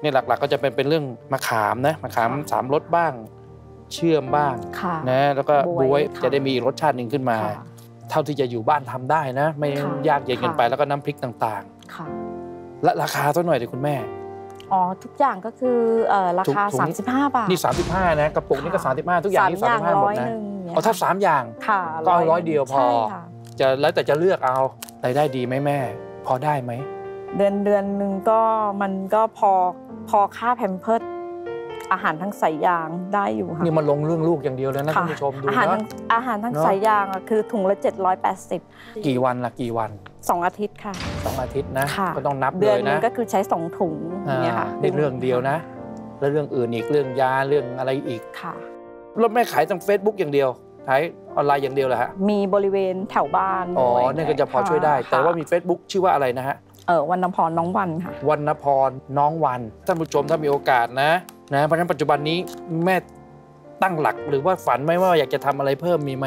นี่หลักๆก็จะเป็นเป็นเรื่องมะขามนะมะขามสามรสบ้างเชื่อมบ้างนะแล้วก็บวยจะได้มีรสชาติหนึ่งขึ้นมาเท่าที่จะอยู่บ้านทำได้นะไม่ยากเย็นเกินไปแล้วก็น้ำพริกต่างๆค่ะและราคาเท่าหน่อยเลยคุณแม่อ๋อทุกอย่างก็คือราคาสามสิบห้าบาทนี่สามสิบห้านะกระปุกนี่ก็สามสิบห้าทุกอย่างนี่สามสิบห้าหมดนะเอาถ้าสามอย่างก็ร้อยเดียวพอจะแล้วแต่จะเลือกเอารายได้ดีไหมแม่พอได้ไหมเดือนเดือนหนึ่งก็มันก็พอพอค่าแพมเพิร์สอาหารทั้งสายยางได้อยู่ค่ะนี่มันลงเรื่องลูกอย่างเดียวแล้วนะท่านผู้ชมดูนะอาหารอาหารทั้งสายยางอ่ะคือถุงละเจ็ดร้อยแปดสิบกี่วันล่ะกี่วันสองอาทิตย์ค่ะสองอาทิตย์นะก็ต้องนับเลยนะเดือนนึงก็คือใช้สองถุงอย่างเงี้ยค่ะในเรื่องเดียวนะแล้วเรื่องอื่นอีกเรื่องยาเรื่องอะไรอีกค่ะรถแม่ขายทาง เฟซบุ๊ก อย่างเดียวขายออนไลน์อย่างเดียวเหรอฮะมีบริเวณแถวบ้านอ๋อเนี่ยก็จะพอช่วยได้แต่ว่ามี เฟซบุ๊ก ชื่อว่าอะไรนะฮะเออวรรณพรน้องวันค่ะวรรณพรน้องวันท่านผู้ชมถ้ามีโอกาสนะนะเพราะฉะนั้นปัจจุบันนี้แม่ตั้งหลักหรือว่าฝันไหมว่าอยากจะทำอะไรเพิ่มมีไหม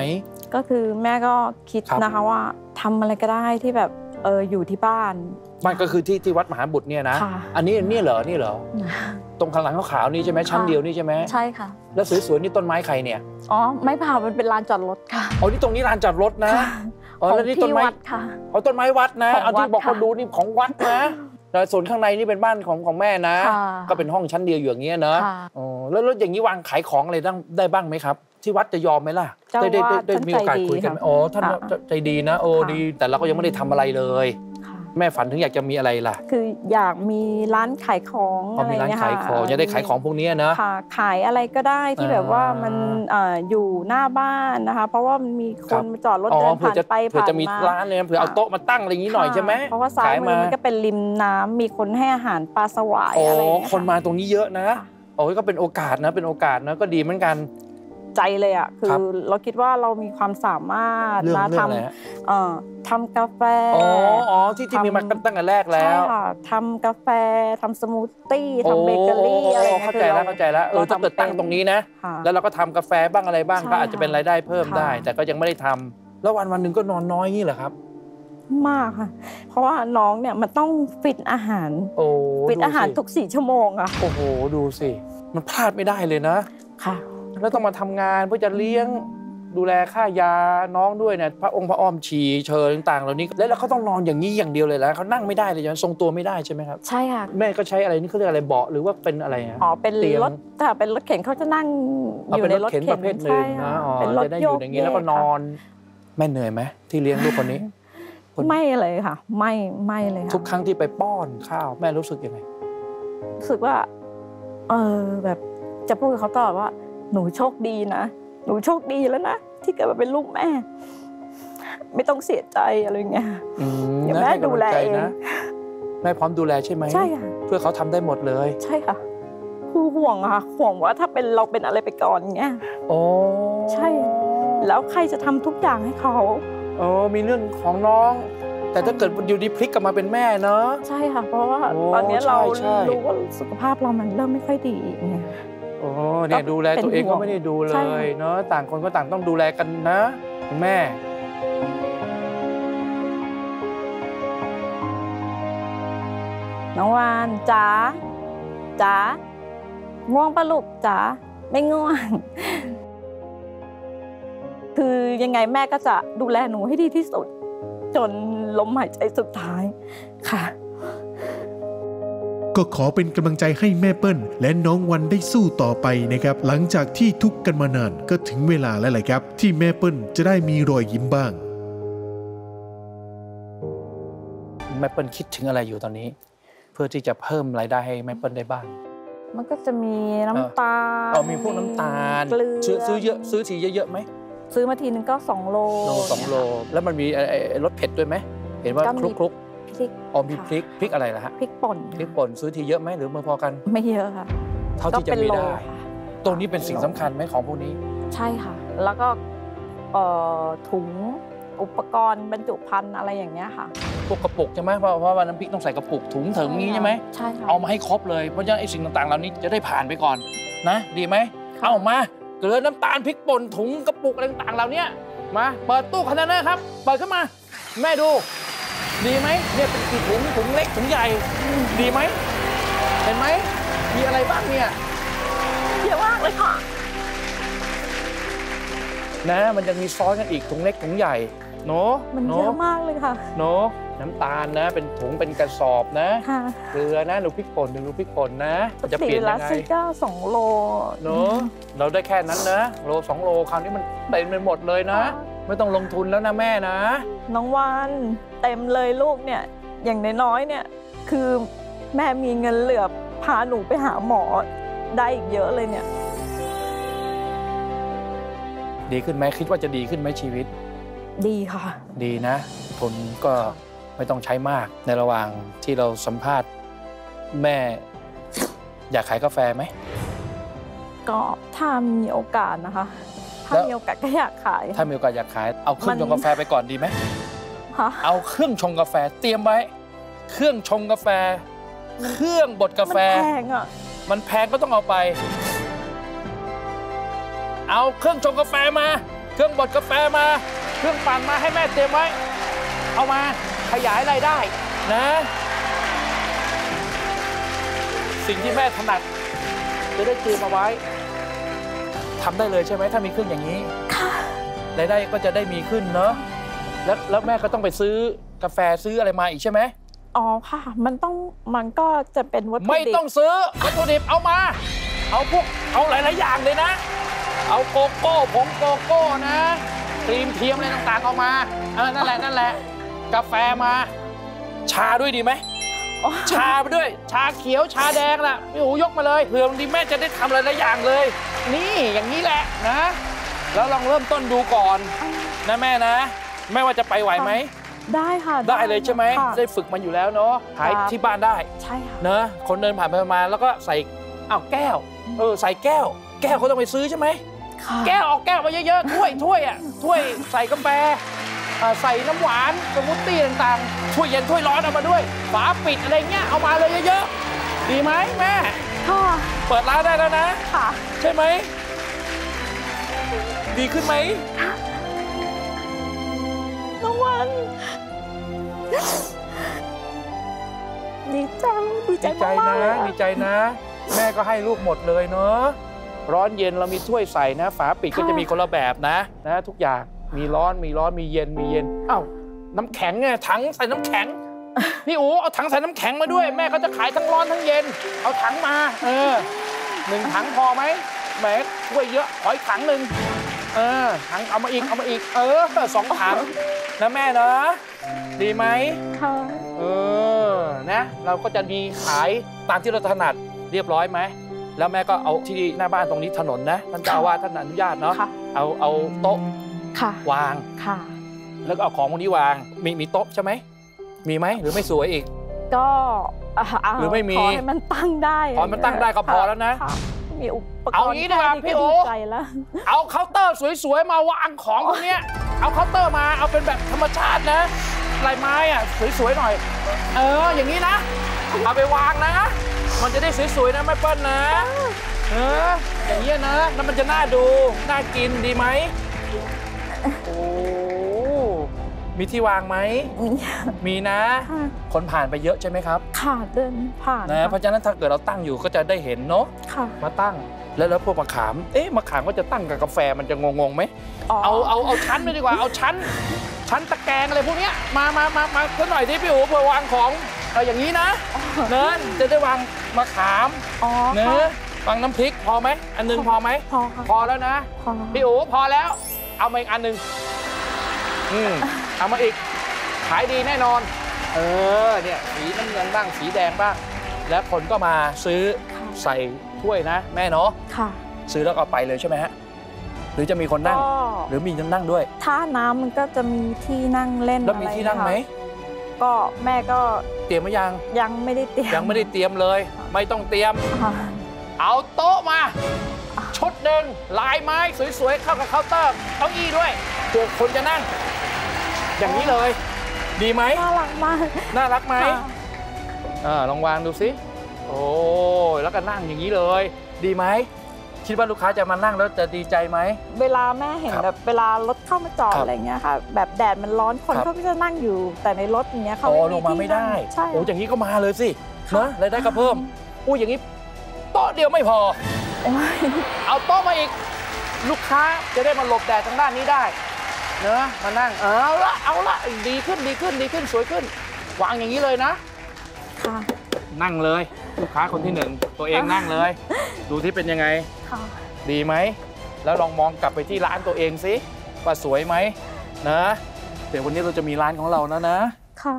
ก็คือแม่ก็คิดนะคะว่าทำอะไรก็ได้ที่แบบเอออยู่ที่บ้านบ้านก็คือที่ที่วัดมหาบุตรเนี่ยนะอันนี้นี่เหรอนี่เหรอตรงข้างหลังขาวๆนี่ใช่ไหมชั้นเดียวนี่ใช่ไหมใช่ค่ะแล้วสวยๆนี่ต้นไม้ใครเนี่ยอ๋อไม้ผ่ามันเป็นลานจอดรถค่ะอ๋อที่ตรงนี้ลานจอดรถนะอ๋อแล้วนี่ต้นไม้ค่ะอ๋อต้นไม้วัดนะเอาที่บอกคนดูนี่ของวัดนะแต่ส่วนข้างในนี่เป็นบ้านของของแม่นะก็เป็นห้องชั้นเดียวอยู่อย่างเงี้ยเนอะแล้วรถอย่างนี้วางขายของอะไรได้บ้างไหมครับที่วัดจะยอมไหมล่ะได้ได้ได้มีโอกาสคุยกันอ๋อท่านใจดีนะโอ้ดีแต่เราก็ยังไม่ได้ทำอะไรเลย แม่ฝันถึงอยากจะมีอะไรล่ะคืออยากมีร้านขายของอะไรเงี้ยค่ะจะได้ขายของพวกนี้นะขายอะไรก็ได้ที่แบบว่ามันอยู่หน้าบ้านนะคะเพราะว่ามันมีคนมาจอดรถเดินผ่านไปผ่านมาเผื่อจะมีร้านเลยเผื่อเอาโต๊ะมาตั้งอะไรอย่างนี้หน่อยใช่ไหมเพราะว่าซ้ายมือมันก็เป็นริมน้ำมีคนให้อาหารปลาสวายอะไรเงี้ยคนมาตรงนี้เยอะนะโอ้ยก็เป็นโอกาสนะเป็นโอกาสนะก็ดีเหมือนกันใจเลยอ่ะคือเราคิดว่าเรามีความสามารถนะทำทำกาแฟอ๋ออ๋อที่ที่มีมาตั้งแต่แรกแล้วใช่ค่ะทำกาแฟทำสมูทตี้ทำเบเกอรี่อะไรเข้าใจแล้วเข้าใจแล้วเออถ้าเกิดตั้งตรงนี้นะแล้วเราก็ทำกาแฟบ้างอะไรบ้างก็อาจจะเป็นรายได้เพิ่มได้แต่ก็ยังไม่ได้ทำแล้ววันวันหนึ่งก็นอนน้อยนี่เหรอครับมากค่ะเพราะว่าน้องเนี่ยมันต้องฟิตอาหารโอ้ฟิตอาหารทุกสี่ชั่วโมงอ่ะโอ้โหดูสิมันพลาดไม่ได้เลยนะค่ะแล้วต้องมาทำงานเพื่อจะเลี้ยงดูแลค่ายาน้องด้วยเนี่ยพระองค์พระอ้อมฉี่เชยต่างๆเหล่านี้แล้วเขาต้องนอนอย่างนี้อย่างเดียวเลยแล้วเขานั่งไม่ได้เลยทรงตัวไม่ได้ใช่ไหมครับใช่ค่ะแม่ก็ใช้อะไรนี่เขาเรียกอะไรเบาะหรือว่าเป็นอะไรอ๋อเป็นรถแต่เป็นรถเข็นเขาจะนั่งอยู่ในรถเข็นประเภทหนึ่งนะอ๋อจะได้อยู่อย่างนี้แล้วก็นอนแม่เหนื่อยไหมที่เลี้ยงลูกคนนี้ไม่เลยค่ะไม่ไม่เลยค่ะทุกครั้งที่ไปป้อนข้าวแม่รู้สึกยังไงรู้สึกว่าเออแบบจะพูดกับเขาตลอดว่าหนูโชคดีนะหนูโชคดีแล้วนะที่เกิดมาเป็นลูกแม่ไม่ต้องเสียใจอะไรเงี้ยอย่างแม่ดูแลเองแม่พร้อมดูแลใช่ไหมใช่ค่ะเพื่อเขาทำได้หมดเลยใช่ค่ะคือห่วงค่ะห่วงว่าถ้าเป็นเราเป็นอะไรไปก่อนเงี้ยโอ้ใช่แล้วใครจะทำทุกอย่างให้เขาโอ้มีเรื่องของน้องแต่ถ้าเกิดอยู่ดีพลิกกลับมาเป็นแม่เนอะใช่ค่ะเพราะว่าตอนนี้เรารู้ว่าสุขภาพเรามันเริ่มไม่ค่อยดีไงโอ้เนี่ยดูแลตัวเองก็ไม่ได้ดูเลยเนาะต่างคนก็ต่างต้องดูแลกันนะแม่น้องวานจ๋าจ๋าง่วงปะลูกจ๋าไม่ง่วงคือยังไงแม่ก็จะดูแลหนูให้ดีที่สุดจนลมหายใจสุดท้ายค่ะก็ขอเป็นกำลังใจให้แม่เปิ้ลและน้องวันได้สู้ต่อไปนะครับหลังจากที่ทุกข์กันมานานก็ถึงเวลาแล้วแหละครับที่แม่เปิ้ลจะได้มีรอยยิ้มบ้างแม่เปิ้ลคิดถึงอะไรอยู่ตอนนี้เพื่อที่จะเพิ่มรายได้ให้แม่เปิ้ลได้บ้างมันก็จะมีน้ำตาลมีพวกน้ำตาลซื้อซื้อเยอะซื้อทีเยอะๆไหมซื้อมาทีนึงก็สองโลสองโลแล้วมันมีรสเผ็ดด้วยไหมเห็นว่าคลุกอ๋อมีพริกพริกอะไรล่ะฮะพริกป่นพริกป่นซื้อทีเยอะไหมหรือเมื่อพอกันไม่เยอะค่ะเท่าที่จะมีได้ตรงนี้เป็นสิ่งสำคัญไหมของพวกนี้ใช่ค่ะแล้วก็ถุงอุปกรณ์บรรจุภัณฑ์อะไรอย่างเงี้ยค่ะพวกกระปุกใช่ไหมเพราะเพราะว่าน้ำพริกต้องใส่กระปุกถุงถึงนี้ใช่ไหมใช่ค่ะเอามาให้ครบเลยเพราะฉะนั้นไอ้สิ่งต่างๆเหล่านี้จะได้ผ่านไปก่อนนะดีไหมเอามาเกลือน้ำตาลพริกป่นถุงกระปุกอะไรต่างๆเหล่านี้มาเปิดตู้คอนเทนเนอร์ครับเปิดขึ้นมาแม่ดูดีไหมเนี่ยเป็นกี่ถุงถุงเล็กถุงใหญ่ดีไหมเห็นไหมมีอะไรบ้างเนี่ยเยอะมากเลยค่ะนะมันจะมีซ้อนกันอีกถุงเล็กถุงใหญ่เนาะมันเยอะมากเลยค่ะเนาะน้ำตาลนะเป็นถุงเป็นกระสอบนะเกลือนะหนูพริกป่นหนูพริกป่นนะจะเปลี่ยนยังไงสี่เก้าสองโลเนาะเราได้แค่นั้นนะโลสองโลคราวนี้มันเต็มไปหมดเลยนะไม่ต้องลงทุนแล้วนะแม่นะน้องวันเต็มเลยลูกเนี่ยอย่างน้อยๆเนี่ยคือแม่มีเงินเหลือพาหนูไปหาหมอได้อีกเยอะเลยเนี่ยดีขึ้นไหมคิดว่าจะดีขึ้นไหมชีวิตดีค่ะดีนะทุนก็ไม่ต้องใช้มากในระหว่างที่เราสัมภาษณ์แม่อยากขายกาแฟไหมก็ถ้ามีโอกาสนะคะถ้ามีโอกาสก็อยากขายถ้ามีโอกาสอยากขายเอาเครื่องชงกาแฟไปก่อนดีไหมเอาเครื่องชงกาแฟเตรียมไว้เครื่องชงกาแฟเครื่องบดกาแฟมันแพงอ่ะมันแพงก็ต้องเอาไปเอาเครื่องชงกาแฟมาเครื่องบดกาแฟมาเครื่องปั่นมาให้แม่เตรียมไว้เอามาขยายรายได้นะสิ่งที่แม่ถนัดจะได้เตรียมเอาไว้ทำได้เลยใช่ไหมถ้ามีเครื่องอย่างนี้รายได้ก็จะได้มีขึ้นเนอะแล้วแล้วแม่ก็ต้องไปซื้อกาแฟซื้ออะไรมาอีกใช่ไหมอ๋อค่ะมันต้องมันก็จะเป็นวัตถุดิบไม่ต้องซื้อวัตถุดิบเอามาเอาพวกเอาหลายๆอย่างเลยนะเอาโกโก้ผงโกโก้นะครีมเทียมอะไรต่างๆเอามาเออนั่นแหละนั่นแหละกาแฟมา ชาด้วยดีไหมชาไปด้วยชาเขียวชาแดงล่ะพี่อู๋ยกมาเลยเผื่อบางทีแม่จะได้ทำอะไรหลายอย่างเลยนี่อย่างนี้แหละนะแล้วลองเริ่มต้นดูก่อนนะแม่นะแม่ว่าจะไปไหวไหมได้ค่ะได้เลยใช่ไหมได้ฝึกมันอยู่แล้วเนาะขายที่บ้านได้ใช่ค่ะเนอะคนเดินผ่านไปมาแล้วก็ใส่อ้าวแก้วเออใส่แก้วแก้วเขาต้องไปซื้อใช่ไหมแก้วออกแก้วมาเยอะๆถ้วยถ้วยอ่ะถ้วยใส่กาแฟใส่น้ำหวานสมูทตี้ต่างๆถ้วยเย็นถ้วยร้อนเอามาด้วยฝาปิดอะไรเงี้ยเอามาเลยเยอะๆดีไหมแม่ค่ะเปิดร้านได้แล้วนะค่ะใช่ไหมดีขึ้นไหมน้องวันดีจังดีใจนะดีใจนะแม่ก็ให้ลูกหมดเลยเนาะร้อนเย็นเรามีถ้วยใส่นะฝาปิดก็จะมีคนละแบบนะนะทุกอย่างมีร้อนมีร้อนมีเย็นมีเย็นอ้าวน้ำแข็งไงถังใส่น้ำแข็งพี่อู๋เอาถังใส่น้ำแข็งมาด้วยแม่ก็จะขายทั้งร้อนทั้งเย็นเอาถังมาเออหนึ่งถังพอไหมแม่ถ้วยเยอะขออีกถังหนึ่งเออถังเอามาอีกเอามาอีกเออสองถังนะแม่เนอะดีไหมค่ะเออนะเราก็จะมีขายตามที่เราถนัดเรียบร้อยไหมแล้วแม่ก็เอาที่หน้าบ้านตรงนี้ถนนนะท่านเจ้าอาวาสท่านอนุญาตเนาะเอาเอาโต๊ะวางค่ะแล้วก็เอาของพวกนี้วางมีมีโต๊ะใช่ไหมมีไหมหรือไม่สวยอีกก็หรือไม่มีขอให้มันตั้งได้ขอมันตั้งได้ก็พอแล้วนะมีอุปกรณ์เอางี้ดีกว่าพี่โอ๊คเอาเคาน์เตอร์สวยๆมาวางของพวกนี้เอาเคาน์เตอร์มาเอาเป็นแบบธรรมชาตินะลายไม้อะสวยๆหน่อยเอออย่างนี้นะเอาไปวางนะมันจะได้สวยๆนะแม่เปิ้ลนะเอออย่างเงี้ยนะแล้วมันจะน่าดูน่ากินดีไหมโอ้มีที่วางไหมมีนะคนผ่านไปเยอะใช่ไหมครับค่ะเดินผ่านนะเพราะฉะนั้นถ้าเกิดเราตั้งอยู่ก็จะได้เห็นเนาะมาตั้งแล้วแล้วพวกมะขามเอ๊ะมะขามก็จะตั้งกับกาแฟมันจะงงๆไหมเอาเอาเอาชั้นเลยดีกว่าเอาชั้นชั้นตะแกรงอะไรพวกนี้มามามามาซะหน่อยที่พี่อู๋ไปวางของเอาอย่างนี้นะเนินจะได้วางมะขามเนื้อวางน้ำพริกพอไหมอันนึงพอไหมพอแล้วนะพี่อู๋พอแล้วเอามาอีกอันหนึ่งอืมเอามาอีกขายดีแน่นอนเออเนี่ยสีน้ำเงินบ้างสีแดงบ้างแล้วคนก็มาซื้อใส่ถ้วยนะแม่เนาะค่ะซื้อแล้วก็ไปเลยใช่ไหมฮะหรือจะมีคนนั่งหรือมีคนนั่งด้วยถ้าน้ำมันก็จะมีที่นั่งเล่นแล้วมีที่นั่งไหมก็แม่ก็เตรียมหรือยังยังไม่ได้เตรียมยังไม่ได้เตรียมเลยไม่ต้องเตรียมเอาโต๊ะมาชุดหนึ่งลายไม้สวยๆเข้ากับเคาน์เตอร์เก้าอี้ด้วยเพื่อคนจะนั่งอย่างนี้เลยดีไหมน่ารักมากน่ารักไหมลองวางดูสิโอ้แล้วก็นั่งอย่างนี้เลยดีไหมคิดว่าลูกค้าจะมานั่งแล้วจะดีใจไหมเวลาแม่เห็นแบบเวลารถเข้ามาจอดอะไรเงี้ยค่ะแบบแดดมันร้อนคนเขาก็จะนั่งอยู่แต่ในรถอย่างเงี้ยเขาไม่ลงมาไม่ได้ใช่โอ้อย่างนี้ก็มาเลยสินะรายได้ก็เพิ่มอู้อย่างนี้โต๊ะเดียวไม่พอเอาโต๊ะมาอีกลูกค้าจะได้มาหลบแดดทางด้านนี้ได้เนอะมานั่งเอาละเอาละดีขึ้นดีขึ้นดีขึ้นสวยขึ้นวางอย่างนี้เลยนะค่ะนั่งเลยลูกค้าคนที่หนึ่งตัวเองนั่งเลยดูที่เป็นยังไงค่ะดีไหมแล้วลองมองกลับไปที่ร้านตัวเองสิว่าสวยไหมนะเดี๋ยววันนี้เราจะมีร้านของเรานะนะค่ะ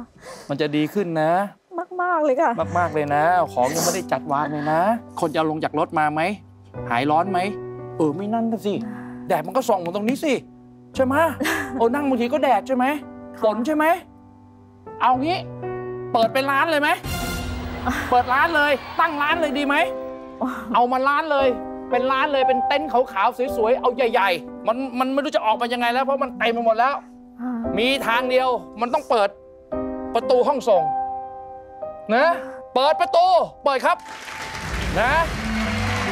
มันจะดีขึ้นนะมากมากเลยค่ะมากมากเลยนะของยังไม่ได้จัดวางเลยนะคนจะลงจากรถมาไหมหายร้อนไหมเออไม่นั่นสิแดดมันก็ส่องมาตรงนี้สิใช่ไหมโอ้นั่งบางทีก็แดดใช่ไหมฝนใช่ไหมเอางี้เปิดเป็นร้านเลยไหมเปิดร้านเลยตั้งร้านเลยดีไหมเอามาร้านเลยเป็นร้านเลยเป็นเต็นท์ขาวๆสวยๆเอาใหญ่ๆมันมันไม่รู้จะออกมายังไงแล้วเพราะมันเต็มไปหมดแล้วมีทางเดียวมันต้องเปิดประตูห้องส่งนะเปิดประตูเปิดครับนะ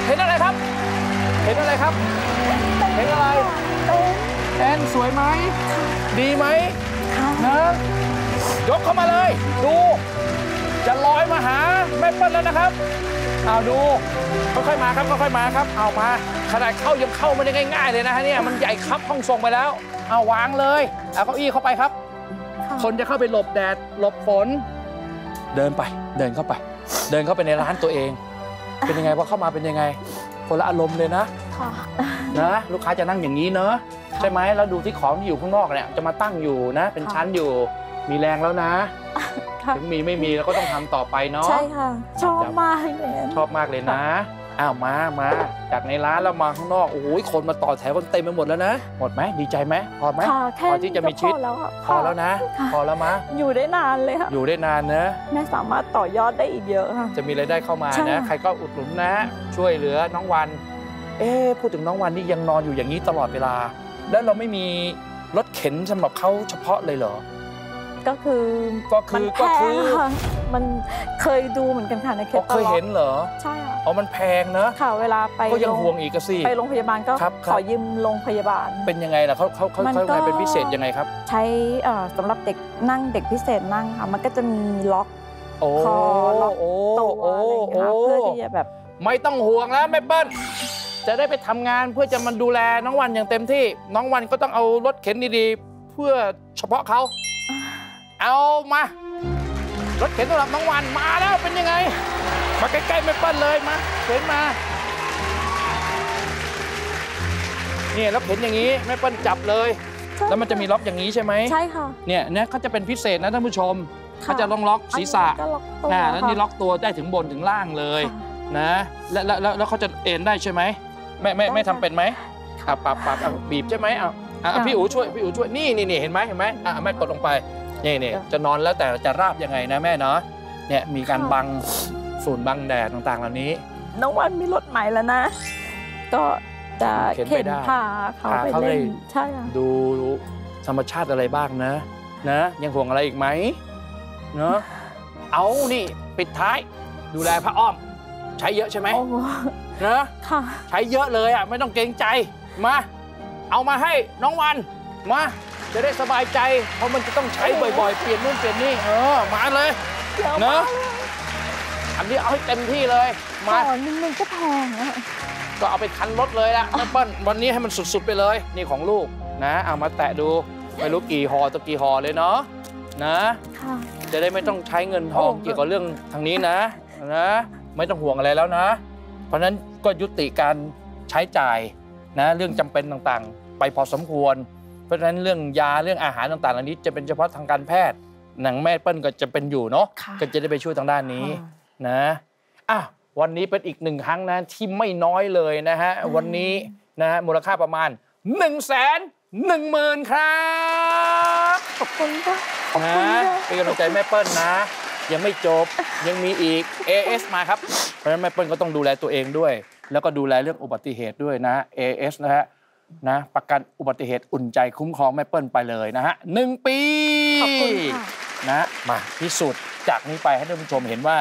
เห็นอะไรครับเห็นอะไรครับเห็นอะไรเต็นท์สวยไหมดีไหมนะยกเข้ามาเลยดูจะลอยมาหาแม่เปิ้ลแล้วนะครับเอาดูค่อยๆมาครับค่อยๆมาครับเอามาขนาดเข้ายังเข้าไม่ได้ง่ายๆเลยนะฮะเนี่ยมันใหญ่ครับห้องส่งไปแล้วเอาวางเลยเอาเก้าอี้เข้าไปครับคนจะเข้าไปหลบแดดหลบฝนเดินไปเดินเข้าไปเดินเข้าไปในร้านตัวเองเป็นยังไงพอเข้ามาเป็นยังไงคนละอารมณ์เลยนะนะลูกค้าจะนั่งอย่างนี้เนอะใช่ไหมแล้วดูที่ของที่อยู่ข้างนอกเนี่ยจะมาตั้งอยู่นะเป็นชั้นอยู่มีแรงแล้วนะ ถึงมีไม่มีเราก็ต้องทำต่อไปเนาะใช่ค่ะชอบมากชอบมากเลยนะอ้าวมามาจากในร้านเรามาข้างนอกโอ้ยคนมาต่อแถวคนเต็มไปหมดแล้วนะหมดไหมดีใจไหมพอไหมพอที่จะมีชีวิตพอแล้วนะพอแล้วมะอยู่ได้นานเลยค่ะอยู่ได้นานนะแม่สามารถต่อยอดได้อีกเยอะค่ะจะมีรายได้เข้ามานะใครก็อุดหนุนนะช่วยเหลือน้องวันเอ๊พูดถึงน้องวันนี่ยังนอนอยู่อย่างนี้ตลอดเวลาแล้วเราไม่มีรถเข็นสำหรับเขาเฉพาะเลยเหรอก็คือก็คือก็คือมันเคยดูเหมือนกันค่ะในเคสตลอดเคยเห็นเหรอใช่ค่ะอ๋อมันแพงเนอะค่ะเวลาไปก็ยังห่วงอีกสิไปโรงพยาบาลก็ขอยืมโรงพยาบาลเป็นยังไงล่ะเขาเขาเขาเขาเป็นพิเศษยังไงครับใช้สำหรับเด็กนั่งเด็กพิเศษนั่งค่ะมันก็จะมีล็อกคอล็อกตัวอะไรอย่างเงี้ยเพื่อที่จะแบบไม่ต้องห่วงแล้วแม่เปิ้ลจะได้ไปทำงานเพื่อจะมาดูแลน้องวันอย่างเต็มที่น้องวันก็ต้องเอารถเข็นดีๆเพื่อเฉพาะเขาเอามารถเข็นสำหรับน้องวันมาแล้วเป็นยังไงมาใกล้ๆไม่เปิ้ลเลยมาเข็นมาเนี่ยแล้วเข็นอย่างนี้ไม่เปิ้ลจับเลยแล้วมันจะมีล็อกอย่างนี้ใช่ไหมใช่ค่ะเนี่ยเนี่ยเขาจะเป็นพิเศษนะท่านผู้ชมเขาจะต้องล็อกศีรษะอ่าแล้วนี่ล็อกตัวได้ถึงบนถึงล่างเลยนะแล้วแล้วแล้วเขาจะเอ็นได้ใช่ไหมไม่ไม่ไม่ทำเป็นไหมอ่ะปรับปรับบีบใช่ไหมอ่ะพี่อู๋ช่วยพี่อู๋ช่วยนี่นี่นี่เห็นไหมเห็นไหมอ่ะแม่กดลงไปนี่นี่จะนอนแล้วแต่จะราบยังไงนะแม่เนาะเนี่ยมีการบังฝุ่นบังแดดต่างๆเหล่านี้น้องวันมีรถใหม่แล้วนะก็จะเข็นพาเขาไปเล่นใช่ดูธรรมชาติอะไรบ้างนะนะยังห่วงอะไรอีกไหมเนาะเอานี่ปิดท้ายดูแลพระอ้อมใช้เยอะใช่ไหมเนาะใช้เยอะเลยอ่ะไม่ต้องเกรงใจมาเอามาให้น้องวันมาจะได้สบายใจเพราะมันจะต้องใช้บ่อยๆเปลี่ยนนู่นเปลี่ยนนี่เออมาเลยเนาะอันนี้เอาให้เต็มที่เลยมาหนึ่งหนึ่งก็แพงนะก็เอาไปคันรถเลยละแม่เปิ้ลวันนี้ให้มันสุดๆไปเลยนี่ของลูกนะเอามาแตะดูไม่รู้กี่ห่อตะกี่ห่อเลยเนาะนะจะได้ไม่ต้องใช้เงินทองเกี่ยวกับเรื่องทางนี้นะนะไม่ต้องห่วงอะไรแล้วนะเพราะฉะนั้นก็ยุติการใช้จ่ายนะเรื่องจำเป็นต่างๆไปพอสมควรเพราะฉะนั้นเรื่องยาเรื่องอาหารต่างๆเหล่านี้จะเป็นเฉพาะทางการแพทย์หนังแม่เปิ้ลก็จะเป็นอยู่เนาะก็จะได้ไปช่วยทางด้านนี้นะอ่ะวันนี้เป็นอีกหนึ่งครั้งนะที่ไม่น้อยเลยนะฮะวันนี้นะฮะมูลค่าประมาณหนึ่งแสนหนึ่งหมื่นครับขอบคุณค่ะขอบคุณนะเป็นกำลังใจแม่เปิ้ลนะยังไม่จบยังมีอีก เอ เอส มาครับเพราะฉะนั้นแม่เปิ้ลก็ต้องดูแลตัวเองด้วยแล้วก็ดูแลเรื่องอุบัติเหตุด้วยนะ เอ เอส นะฮะนะประกันอุบัติเหตุอุ่นใจคุ้มครองแม่เปิ้ลไปเลยนะฮะหนึ่งปีขอบคุณค่ะนะมาพิสูจน์จากนี้ไปให้ท่านผู้ชมเห็นว่า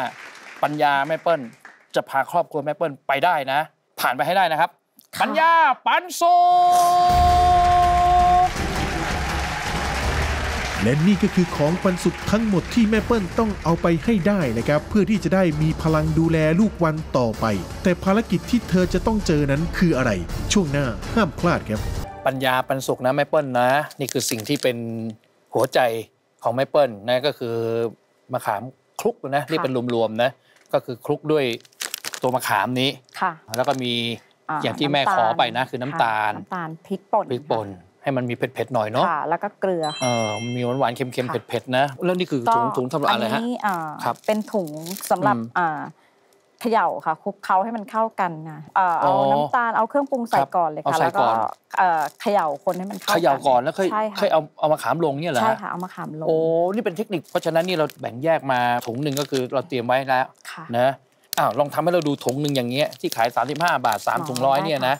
ปัญญาแม่เปิ้ลจะพาครอบครัวแม่เปิ้ลไปได้นะผ่านไปให้ได้นะครับปัญญาปันสุขและนี่ก็คือของปันสุขทั้งหมดที่แม่เปิ้ลต้องเอาไปให้ได้นะครับเพื่อที่จะได้มีพลังดูแลลูกวันต่อไปแต่ภารกิจที่เธอจะต้องเจอนั้นคืออะไรช่วงหน้าห้ามพลาดครับปัญญาปันสุขนะแม่เปิ้ลนะนี่คือสิ่งที่เป็นหัวใจของแม่เปิ้ลนะก็คือมะขามคลุกนะนี่เป็นรวมๆนะก็คือคลุกด้วยตัวมะขามนี้แล้วก็มีอย่างที่แม่ขอไปนะคือน้ำตาลน้ำตาลพริกป่นพริกป่นให้มันมีเผ็ดๆหน่อยเนาะค่ะแล้วก็เกลือเออมีหวานๆเค็มๆเผ็ดๆนะแล้วนี่คือถุงถุงทำอะไรฮะอันนี้อ่าครับเป็นถุงสำหรับอ่าเขย่าค่ะคลุกเคล้าให้มันเข้ากันนะเอาน้ำตาลเอาเครื่องปรุงใส่ก่อนเลยค่ะแล้วก็เขย่าคนให้มันเข้ากันเขย่าก่อนแล้วค่อยค่อยเอาเอามะขามลงเนี่ยเหรอใช่ค่ะเอามะขามลงโอ้นี่เป็นเทคนิคเพราะฉะนั้นนี่เราแบ่งแยกมาถุงหนึ่งก็คือเราเตรียมไว้แล้วนะอ้าวลองทำให้เราดูถุงหนึ่งอย่างเงี้ยที่ขายสามสิบห้าบาทสามถุงร้อยเนี่ยนะ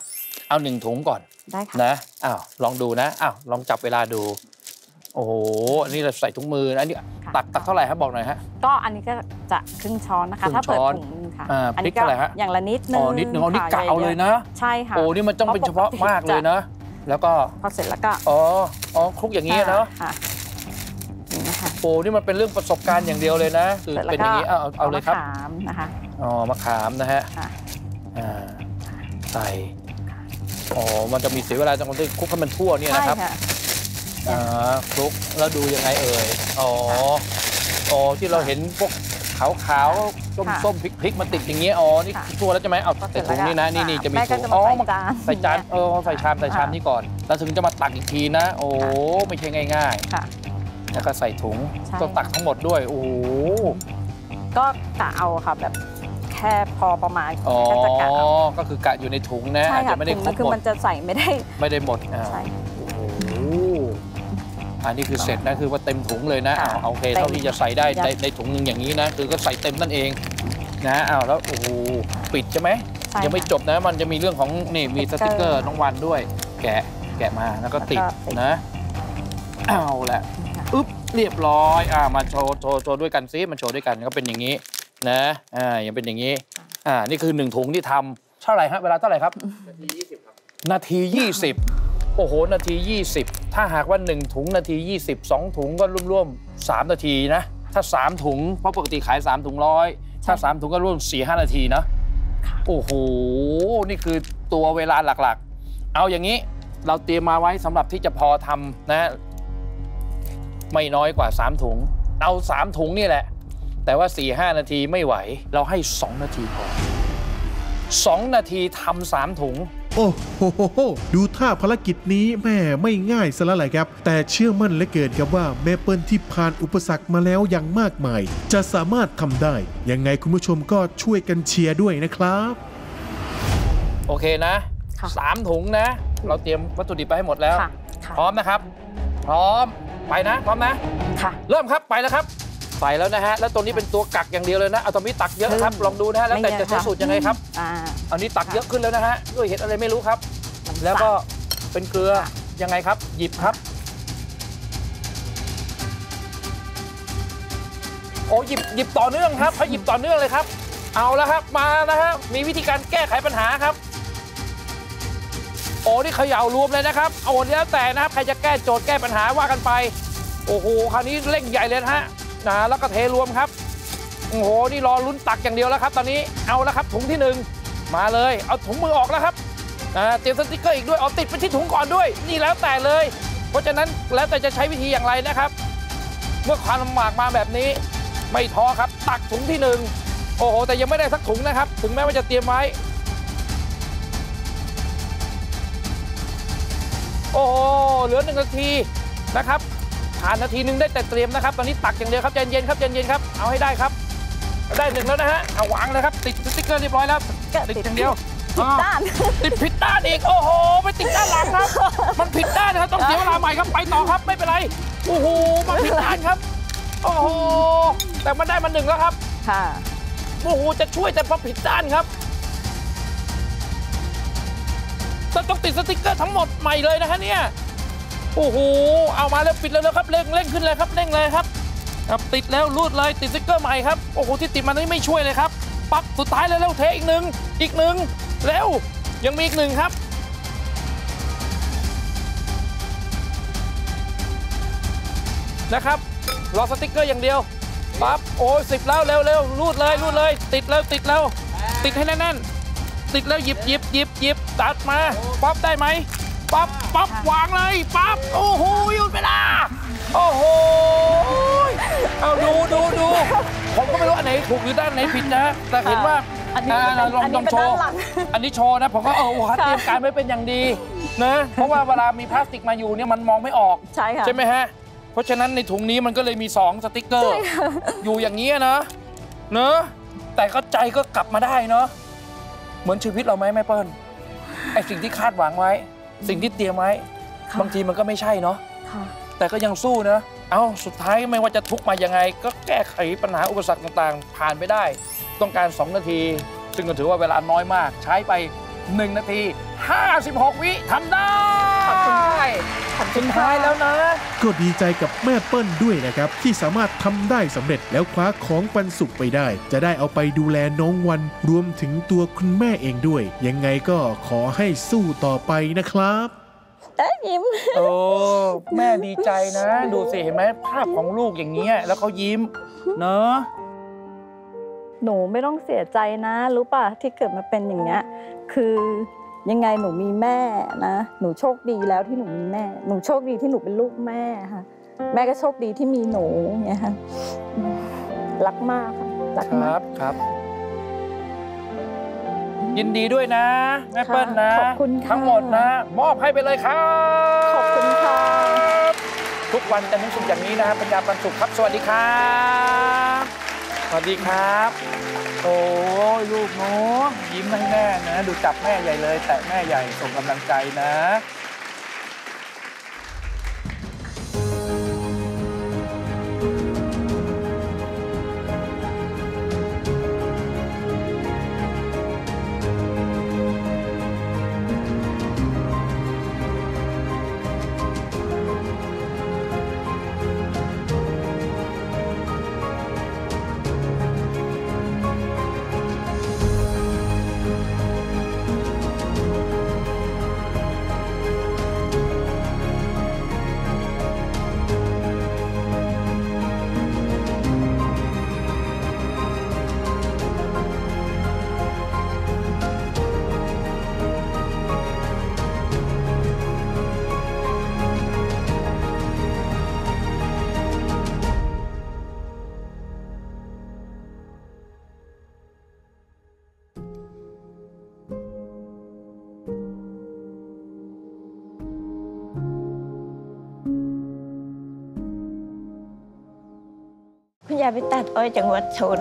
เอาหนึ่งถุงก่อนนะอ้าวลองดูนะอ้าวลองจับเวลาดูโอ้โหอันนี้เราใส่ถุงมืออันนี้ตักตักเท่าไหร่ครับบอกหน่อยฮะก็อันนี้ก็จะครึ่งช้อนนะคะถ้าเปิดถุงนึงค่ะอันนี้ก็อย่างละนิดนึงอ๋อนิดนึงเอานิดกะเอาเลยนะใช่ค่ะโอ้นี่มันต้องเป็นเฉพาะมากเลยนะแล้วก็พอเสร็จแล้วก็อ๋ออ๋อคลุกอย่างนี้เนาะโอ้นี่มันเป็นเรื่องประสบการณ์อย่างเดียวเลยนะคือเป็นอย่างนี้เอาเอาเลยครับมะขามนะคะอ๋อมะขามนะฮะอ่าใส่อ๋อมันจะมีเสียเวลาตรงที่คลุกให้มันทั่วเนี่ยนะครับอ่าคลุกแล้วดูยังไงเอ่ยอ๋ออ๋อที่เราเห็นพวกขาวขาวส้มส้มพริกพริกมาติดอย่างเงี้ยอ๋อนี่ทั่วแล้วใช่ไหมเอาใส่ถุงนี่นะนี่นี่จะมีถุงอ๋อใส่จานเออใส่ชามใส่ชามนี่ก่อนแล้วถึงจะมาตักอีกทีนะโอ้ไม่ใช่ง่ายๆ แล้วก็ใส่ถุงต้องตักทั้งหมดด้วยโอ้โหก็กะเอาค่ะแบบแค่พอประมาณอ๋อก็คือกะอยู่ในถุงนะอาจจะไม่ได้ครบหมดคือมันจะใส่ไม่ได้ไม่ได้หมดใช่อันนี้คือเสร็จนะคือว่าเต็มถุงเลยนะเอาโอเคเท่าที่จะใส่ได้ในถุงหนึ่งอย่างนี้นะคือก็ใส่เต็มนั่นเองนะอ้าวแล้วโอ้โหปิดใช่ไหมยังไม่จบนะมันจะมีเรื่องของนี่มีสติกเกอร์น้องวันด้วยแกะแกะมาแล้วก็ติดนะเอาละอึ๊บเรียบร้อยอ่ามาโชว์โชว์โชว์ด้วยกันซิมันโชว์ด้วยกันก็เป็นอย่างนี้นะอ่ายังเป็นอย่างนี้อ่านี่คือหนึ่งถุงที่ทำเท่าไหร่ฮะเวลาเท่าไหร่ครับนาทียี่สิบครับนาทียี่สิบโอ้โหนาทียี่สิบถ้าหากว่าหนึ่งถุงนาทียี่สิบ สองถุงก็ร่วมๆสามนาทีนะถ้าสามถุงเพราะปกติขายสามถุงร้อยถ้าสามถุงก็ร่วม สี่ห้า นาทีนะโอ้โหนี่คือตัวเวลาหลักๆเอาอย่างนี้เราเตรียมมาไว้สำหรับที่จะพอทำนะไม่น้อยกว่าสามถุงเอาสามถุงนี่แหละแต่ว่า สี่ห้า นาทีไม่ไหวเราให้สองนาทีพอสองนาทีทำสามถุงโอ้โหดูท่าภารกิจนี้แม่ไม่ง่ายซะแล้วแหละครับแต่เชื่อมั่นเหลือเกินครับว่าแม่เปิ้ลที่ผ่านอุปสรรคมาแล้วอย่างมากมายจะสามารถทำได้ยังไงคุณผู้ชมก็ช่วยกันเชียร์ด้วยนะครับโอเคนะสามถุงนะเราเตรียมวัตถุดิบไปให้หมดแล้วพร้อมนะครับพร้อมไปนะพร้อมนะเริ่มครับไปแล้วครับใส่แล้วนะฮะแล้วตัวนี้เป็นตัวกักอย่างเดียวเลยนะเอาตอนนี้ตักเยอะครับลองดูนะฮะแล้วแต่จะใช้สูตรยังไงครับอันนี้ตักเยอะขึ้นแล้วนะฮะด้วยเห็ดอะไรไม่รู้ครับแล้วก็เป็นเกลือยังไงครับหยิบครับโอ้หยิบหยิบต่อเนื่องครับเขาหยิบต่อเนื่องเลยครับเอาแล้วครับมานะฮะมีวิธีการแก้ไขปัญหาครับโอ้นี่เขย่ารวมเลยนะครับโอ้แล้วแต่นะครับใครจะแก้โจทย์แก้ปัญหาว่ากันไปโอ้โหคราวนี้เร่งใหญ่เลยฮะนะแล้วก็เทรวมครับโอ้โหนี่รอลุ้นตักอย่างเดียวแล้วครับตอนนี้เอาแล้วครับถุงที่หนึ่งมาเลยเอาถุงมือออกแล้วครับเตรียมสติ๊กเกอร์อีกด้วยเอาติดไปที่ถุงก่อนด้วยนี่แล้วแต่เลยเพราะฉะนั้นแล้วแต่จะใช้วิธีอย่างไรนะครับเมื่อความลำบากมาแบบนี้ไม่ท้อครับตักถุงที่หนึ่งโอ้โหแต่ยังไม่ได้สักถุงนะครับถึงแม้ว่าจะเตรียมไว้โอ้โหเหลือหนึ่งนาทีนะครับผ่านนาทีนึงได้แต่เตรียมนะครับตอนนี้ตักอย่างเดียวครับใจเย็นครับใจเย็นครับเอาให้ได้ครับได้หนึ่งแล้วนะฮะเอาวางเลยครับติดสติ๊กเกอร์เรียบร้อยแล้วติดอย่างเดียวผิดด้านติดผิดด้านอีกโอ้โหไปติดด้านหลังครับมันผิดด้านครับต้องเสียเวลาใหม่ครับไปต่อครับไม่เป็นไรโอ้โหมันผิดด้านครับโอ้โหแต่มันได้มันหนึ่งแล้วครับค่ะโอ้โหจะช่วยแต่พอผิดด้านครับต้องติดสติ๊กเกอร์ทั้งหมดใหม่เลยนะฮะเนี่ยโอ้โหเอามาแล้วปิดแล้วครับเร่งเร่งขึ้นเลยครับเร่งเลยครับติดแล้วรูดเลยติดสติ๊กเกอร์ใหม่ครับโอ้โหที่ติดมันนี่ไม่ช่วยเลยครับปักสุดท้ายแล้วเร็วเทอีกหนึ่งอีกหนึ่งแล้วยังมีอีกหนึ่งครับนะครับรอสติ๊กเกอร์อย่างเดียวปั๊บโอ้สิบแล้วเร็วเร็วรูดเลยรูดเลยติดแล้วติดแล้วติดให้แน่นๆติดแล้วหยิบหยิบหยิบหยิบตัดมาปั๊บได้ไหมปั๊บปั๊บวางเลยปั๊บโอ้โหหยุดเวลาโอ้โหเอาดูดูดูผมก็ไม่รู้อันไหนถูกหรือด้านไหนผิดนะแต่เห็นว่าอันนี้ลองลองโชว์อันนี้โชว์นะผมก็เอาเตรียมการไว้เป็นอย่างดีนะเพราะว่าเวลามีพลาสติกมาอยู่เนี่ยมันมองไม่ออกใช่ค่ะใช่ไหมฮะเพราะฉะนั้นในถุงนี้มันก็เลยมีสองสติ๊กเกอร์อยู่อย่างนี้นะเนอะแต่ก็ใจก็กลับมาได้เนอะเหมือนชีวิตเราไหมแม่เปิ้ลไอสิ่งที่คาดหวังไว้สิ่งที่เตรียมไว้บางทีมันก็ไม่ใช่เนาะแต่ก็ยังสู้นะเอ้าสุดท้ายไม่ว่าจะทุกข์มายังไงก็แก้ไขปัญหาอุปสรรคต่างๆผ่านไปได้ต้องการสองนาทีซึ่งก็ถือว่าเวลาน้อยมากใช้ไปหนึ่งนาทีห้าสิบหกวิทำได้สุดท้ายแล้วนะก็ดีใจกับแม่เปิ้ลด้วยนะครับที่สามารถทำได้สำเร็จแล้วคว้าของปันสุขไปได้จะได้เอาไปดูแลน้องวันรวมถึงตัวคุณแม่เองด้วยยังไงก็ขอให้สู้ต่อไปนะครับได้ยิ้มโอ้แม่ดีใจนะดูสิเห็นไหมภาพของลูกอย่างเงี้ยแล้วเขายิ้มเนอะหนูไม่ต้องเสียใจนะรู้ป่ะที่เกิดมาเป็นอย่างเงี้ยคือยังไงหนูมีแม่นะหนูโชคดีแล้วที่หนูมีแม่หนูโชคดีที่หนูเป็นลูกแม่ค่ะแม่ก็โชคดีที่มีหนูเนี่ยค่ะรักมากค่ะรักมากครับยินดีด้วยนะแม่เปิ้ลนะขอบคุณทั้งหมดนะมอบให้ไปเลยครับขอบคุณค่ะ ทุกวันจันทร์ถึงศุกร์อย่างนี้นะครับปัญญาปันสุขครับสวัสดีครับสวัสดีครับโอ้ลูกหนูยิ้มให้แม่นะดูจับแม่ใหญ่เลยแต่แม่ใหญ่ส่งกำลังใจนะยายไปตัดอ้อยจังหวัดชน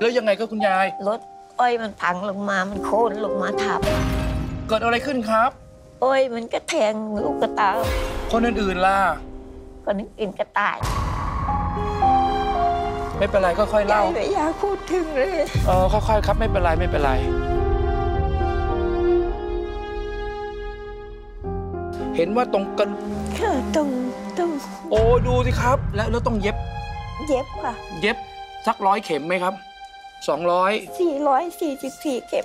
แล้วยังไงก็คุณยายรถอ้อยมันพังลงมามันโค่นลงมาทับเกิดอะไรขึ้นครับอ้อยมันก็แทงลูกกระตาคนอื่นๆล่ะคนอื่นๆก็ตายไม่เป็นไรก็ค่อยเล่าไม่อยากพูดถึงเลยเออค่อยๆครับไม่เป็นไรไม่เป็นไรเห็นว่าตรงกันค่ะตรงตรงโอ้ดูสิครับแล้วแล้วต้องเย็บเย็บค่ะเย็บสักร้อยเข็มไหมครับสองร้อยสี่ร้อยสี่สิบสี่เข็ม